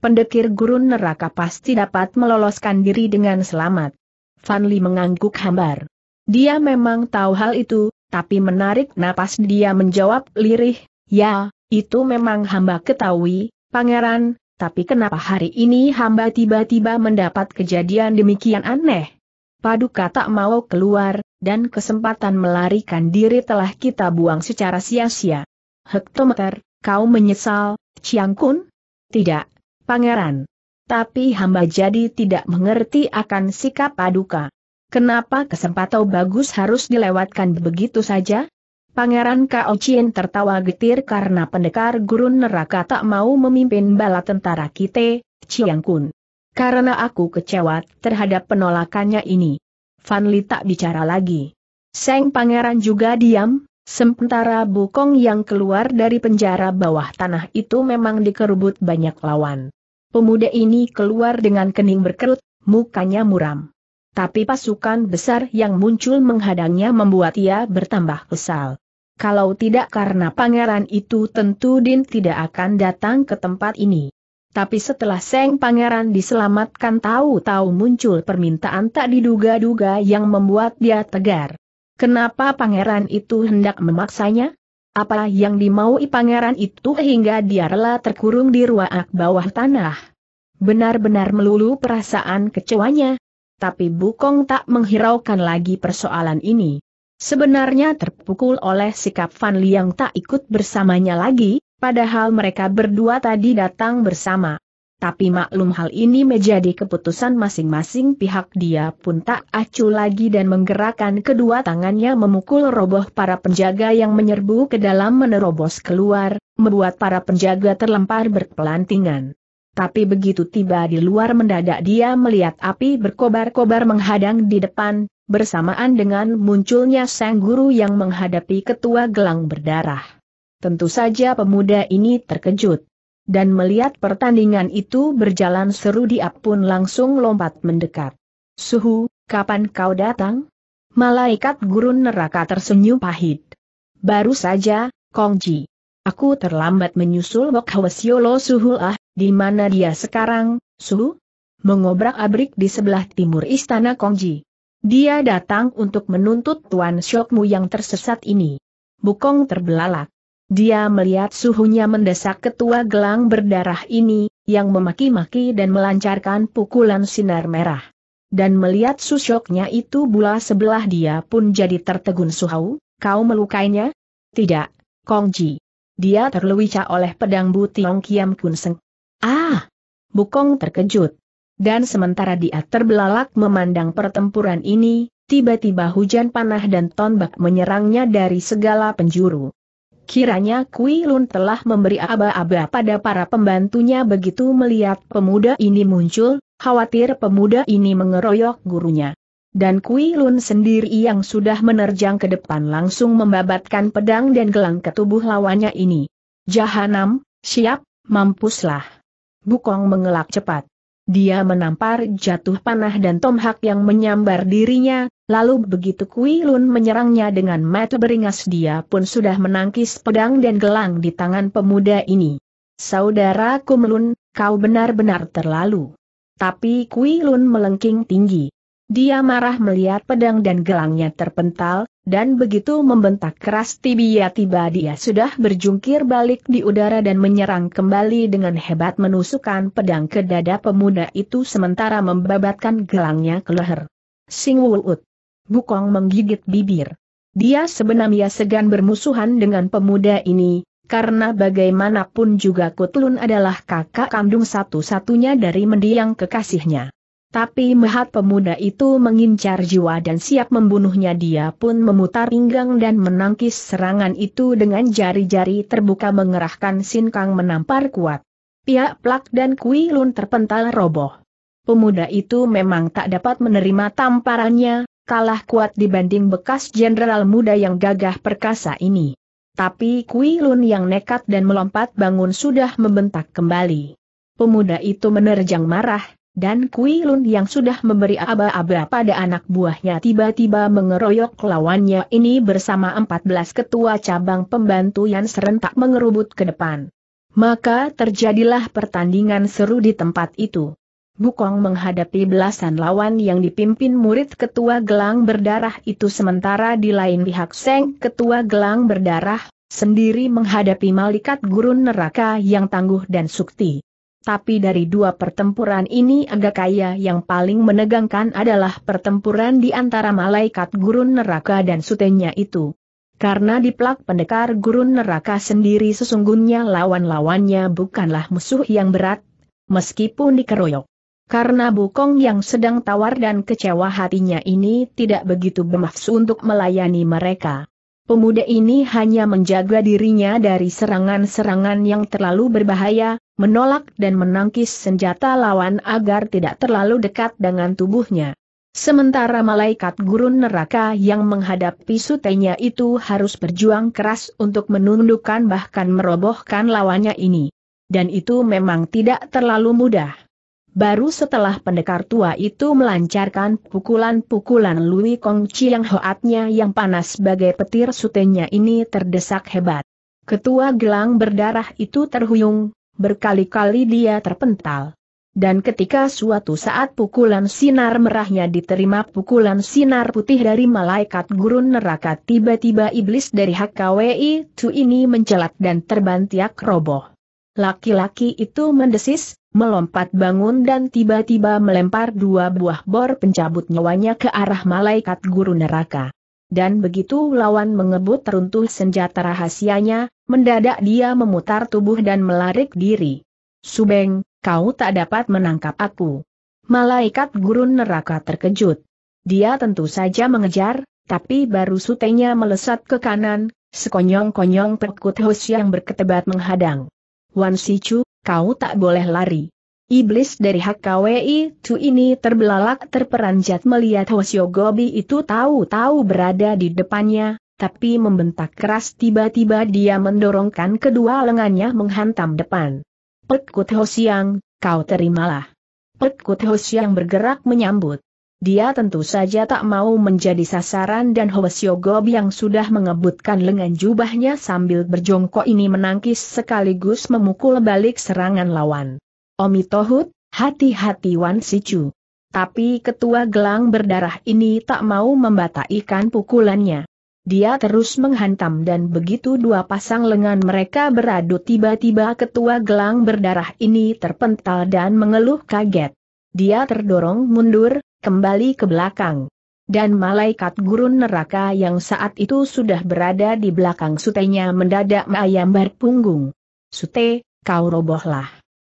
Pendekar gurun neraka pasti dapat meloloskan diri dengan selamat. Fanli mengangguk hambar. Dia memang tahu hal itu, tapi menarik napas dia menjawab lirih, "Ya, itu memang hamba ketahui, Pangeran, tapi kenapa hari ini hamba tiba-tiba mendapat kejadian demikian aneh?" Paduka tak mau keluar, dan kesempatan melarikan diri telah kita buang secara sia-sia. "Hektometer, kau menyesal, Chiang Kun?" "Tidak, Pangeran. Tapi hamba jadi tidak mengerti akan sikap Paduka. Kenapa kesempatan bagus harus dilewatkan begitu saja?" Pangeran Kao Chien tertawa getir karena pendekar gurun neraka tak mau memimpin bala tentara kita, Chiang Kun. "Karena aku kecewa terhadap penolakannya ini." Fan Li tak bicara lagi. Sang pangeran juga diam, sementara Bukong yang keluar dari penjara bawah tanah itu memang dikerubut banyak lawan. Pemuda ini keluar dengan kening berkerut, mukanya muram. Tapi pasukan besar yang muncul menghadangnya membuat ia bertambah kesal. Kalau tidak karena pangeran itu tentu Din tidak akan datang ke tempat ini. Tapi setelah sang pangeran diselamatkan tahu-tahu muncul permintaan tak diduga-duga yang membuat dia tegar. Kenapa pangeran itu hendak memaksanya? Apa yang dimaui pangeran itu hingga dia rela terkurung di ruang bawah tanah? Benar-benar melulu perasaan kecewanya. Tapi Bukong tak menghiraukan lagi persoalan ini. Sebenarnya terpukul oleh sikap Fan Li yang tak ikut bersamanya lagi, padahal mereka berdua tadi datang bersama. Tapi maklum hal ini menjadi keputusan masing-masing pihak, dia pun tak acuh lagi dan menggerakkan kedua tangannya memukul roboh para penjaga yang menyerbu ke dalam menerobos keluar, membuat para penjaga terlempar berpelantingan. Tapi begitu tiba di luar mendadak dia melihat api berkobar-kobar menghadang di depan, bersamaan dengan munculnya sang guru yang menghadapi ketua gelang berdarah. Tentu saja pemuda ini terkejut. Dan melihat pertandingan itu berjalan seru dia pun langsung lompat mendekat. "Suhu, kapan kau datang?" Malaikat gurun neraka tersenyum pahit. "Baru saja, Kongji. Aku terlambat menyusul Bok Hwasiolo Suhu. Ah, di mana dia sekarang, Suhu?" "Mengobrak-abrik di sebelah timur istana, Kongji. Dia datang untuk menuntut Tuan Syokmu yang tersesat ini." Bukong terbelalak. Dia melihat suhunya mendesak ketua gelang berdarah ini, yang memaki-maki dan melancarkan pukulan sinar merah. Dan melihat susoknya itu bola sebelah dia pun jadi tertegun. "Suhu, kau melukainya?" "Tidak, Kongji. Dia terluka oleh pedang Butiong Kiam Kun Seng." "Ah!" Bukong terkejut. Dan sementara dia terbelalak memandang pertempuran ini, tiba-tiba hujan panah dan tombak menyerangnya dari segala penjuru. Kiranya Kui Lun telah memberi aba-aba pada para pembantunya. Begitu melihat pemuda ini muncul, khawatir pemuda ini mengeroyok gurunya. Dan Kui Lun sendiri yang sudah menerjang ke depan langsung membabatkan pedang dan gelang ke tubuh lawannya ini. "Jahanam, siap, mampuslah!" Bukong mengelak cepat. Dia menampar jatuh panah dan tombak yang menyambar dirinya, lalu begitu Kui Lun menyerangnya dengan mata beringas dia pun sudah menangkis pedang dan gelang di tangan pemuda ini. "Saudara Kum Lun, kau benar-benar terlalu." Tapi Kui Lun melengking tinggi. Dia marah melihat pedang dan gelangnya terpental, dan begitu membentak keras tiba-tiba dia sudah berjungkir balik di udara dan menyerang kembali dengan hebat menusukkan pedang ke dada pemuda itu sementara membabatkan gelangnya ke leher. "Sing Wuut." Bukong menggigit bibir. Dia sebenarnya segan bermusuhan dengan pemuda ini, karena bagaimanapun juga Kutlun adalah kakak kandung satu-satunya dari mendiang kekasihnya. Tapi melihat pemuda itu mengincar jiwa dan siap membunuhnya, dia pun memutar pinggang dan menangkis serangan itu dengan jari-jari terbuka mengerahkan sinkang menampar kuat. Pihak Plak dan Kui Lun terpental roboh. Pemuda itu memang tak dapat menerima tamparannya, kalah kuat dibanding bekas jenderal muda yang gagah perkasa ini. Tapi Kui Lun yang nekat dan melompat bangun sudah membentak kembali. Pemuda itu menerjang marah. Dan Kui Lun yang sudah memberi aba-aba pada anak buahnya tiba-tiba mengeroyok lawannya ini bersama empat belas ketua cabang pembantu yang serentak mengerubut ke depan. Maka terjadilah pertandingan seru di tempat itu. Bukong menghadapi belasan lawan yang dipimpin murid ketua gelang berdarah itu, sementara di lain pihak Seng ketua gelang berdarah sendiri menghadapi malaikat gurun neraka yang tangguh dan sukti. Tapi dari dua pertempuran ini agak kaya yang paling menegangkan adalah pertempuran di antara malaikat gurun neraka dan sutenya itu. Karena diplak pendekar gurun neraka sendiri sesungguhnya lawan-lawannya bukanlah musuh yang berat, meskipun dikeroyok. Karena Bukong yang sedang tawar dan kecewa hatinya ini tidak begitu bermaksud untuk melayani mereka. Pemuda ini hanya menjaga dirinya dari serangan-serangan yang terlalu berbahaya, menolak dan menangkis senjata lawan agar tidak terlalu dekat dengan tubuhnya. Sementara malaikat gurun neraka yang menghadapi sutenya itu harus berjuang keras untuk menundukkan bahkan merobohkan lawannya ini. Dan itu memang tidak terlalu mudah. Baru setelah pendekar tua itu melancarkan pukulan-pukulan, Lui Kong Chiang hoatnya yang panas bagai petir sutenya ini terdesak hebat. Ketua gelang berdarah itu terhuyung, berkali-kali dia terpental. Dan ketika suatu saat pukulan sinar merahnya diterima pukulan sinar putih dari malaikat gurun neraka, tiba-tiba iblis dari H K W I itu ini mencelat dan terbantiak roboh. Laki-laki itu mendesis, melompat bangun dan tiba-tiba melempar dua buah bor pencabut nyawanya ke arah malaikat guru neraka. Dan begitu lawan mengebut teruntuh senjata rahasianya, mendadak dia memutar tubuh dan melarik diri. "Subeng, kau tak dapat menangkap aku." Malaikat guru neraka terkejut. Dia tentu saja mengejar, tapi baru sutenya melesat ke kanan, sekonyong-konyong perkut hos yang berketebat menghadang. "Wan Sicu, kau tak boleh lari." Iblis dari H K W I itu ini terbelalak terperanjat melihat Hosyogobi itu tahu-tahu berada di depannya, tapi membentak keras, tiba-tiba dia mendorongkan kedua lengannya menghantam depan. "Pekut Hosiang, kau terimalah." Pekut Hosiang bergerak menyambut. Dia tentu saja tak mau menjadi sasaran dan Hosyogobi yang sudah mengebutkan lengan jubahnya sambil berjongkok ini menangkis sekaligus memukul balik serangan lawan. "Omi Tohut, hati-hati Wan Sicu." Tapi ketua gelang berdarah ini tak mau membataikan pukulannya. Dia terus menghantam dan begitu dua pasang lengan mereka beradu, tiba-tiba ketua gelang berdarah ini terpental dan mengeluh kaget. Dia terdorong mundur, kembali ke belakang. Dan malaikat gurun neraka yang saat itu sudah berada di belakang sutenya mendadak melayambar punggung. "Sute, kau robohlah."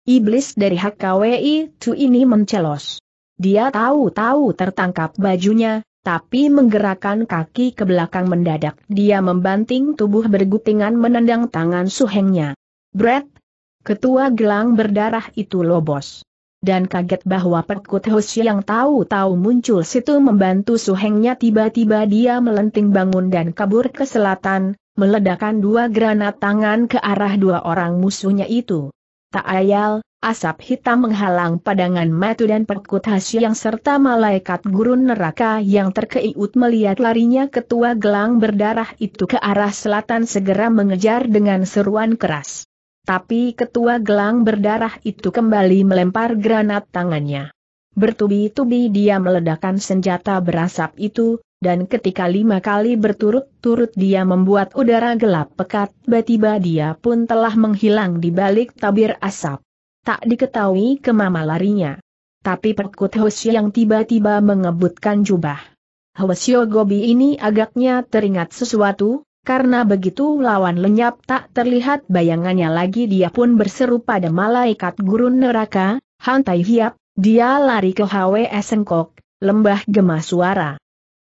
Iblis dari H K W I itu ini mencelos. Dia tahu-tahu tertangkap bajunya, tapi menggerakkan kaki ke belakang mendadak dia membanting tubuh bergutingan menendang tangan suhengnya. Bret! Ketua gelang berdarah itu lobos. Dan kaget bahwa Perkut Hos yang tahu-tahu muncul situ membantu suhengnya, tiba-tiba dia melenting bangun dan kabur ke selatan, meledakkan dua granat tangan ke arah dua orang musuhnya itu. Tak ayal, asap hitam menghalang pandangan Matu dan Perkut Hos yang serta malaikat gurun neraka yang terkeiut melihat larinya ketua gelang berdarah itu ke arah selatan, segera mengejar dengan seruan keras. Tapi ketua gelang berdarah itu kembali melempar granat tangannya. Bertubi-tubi dia meledakkan senjata berasap itu, dan ketika lima kali berturut-turut dia membuat udara gelap pekat, tiba-tiba dia pun telah menghilang di balik tabir asap. Tak diketahui kemana larinya. Tapi Perkut Hos yang tiba-tiba mengebutkan jubah. Hosyogobi ini agaknya teringat sesuatu. Karena begitu lawan lenyap tak terlihat bayangannya lagi, dia pun berseru pada malaikat gurun neraka, "Hantai hiap!" Dia lari ke Hwe Sengkok, lembah gema suara.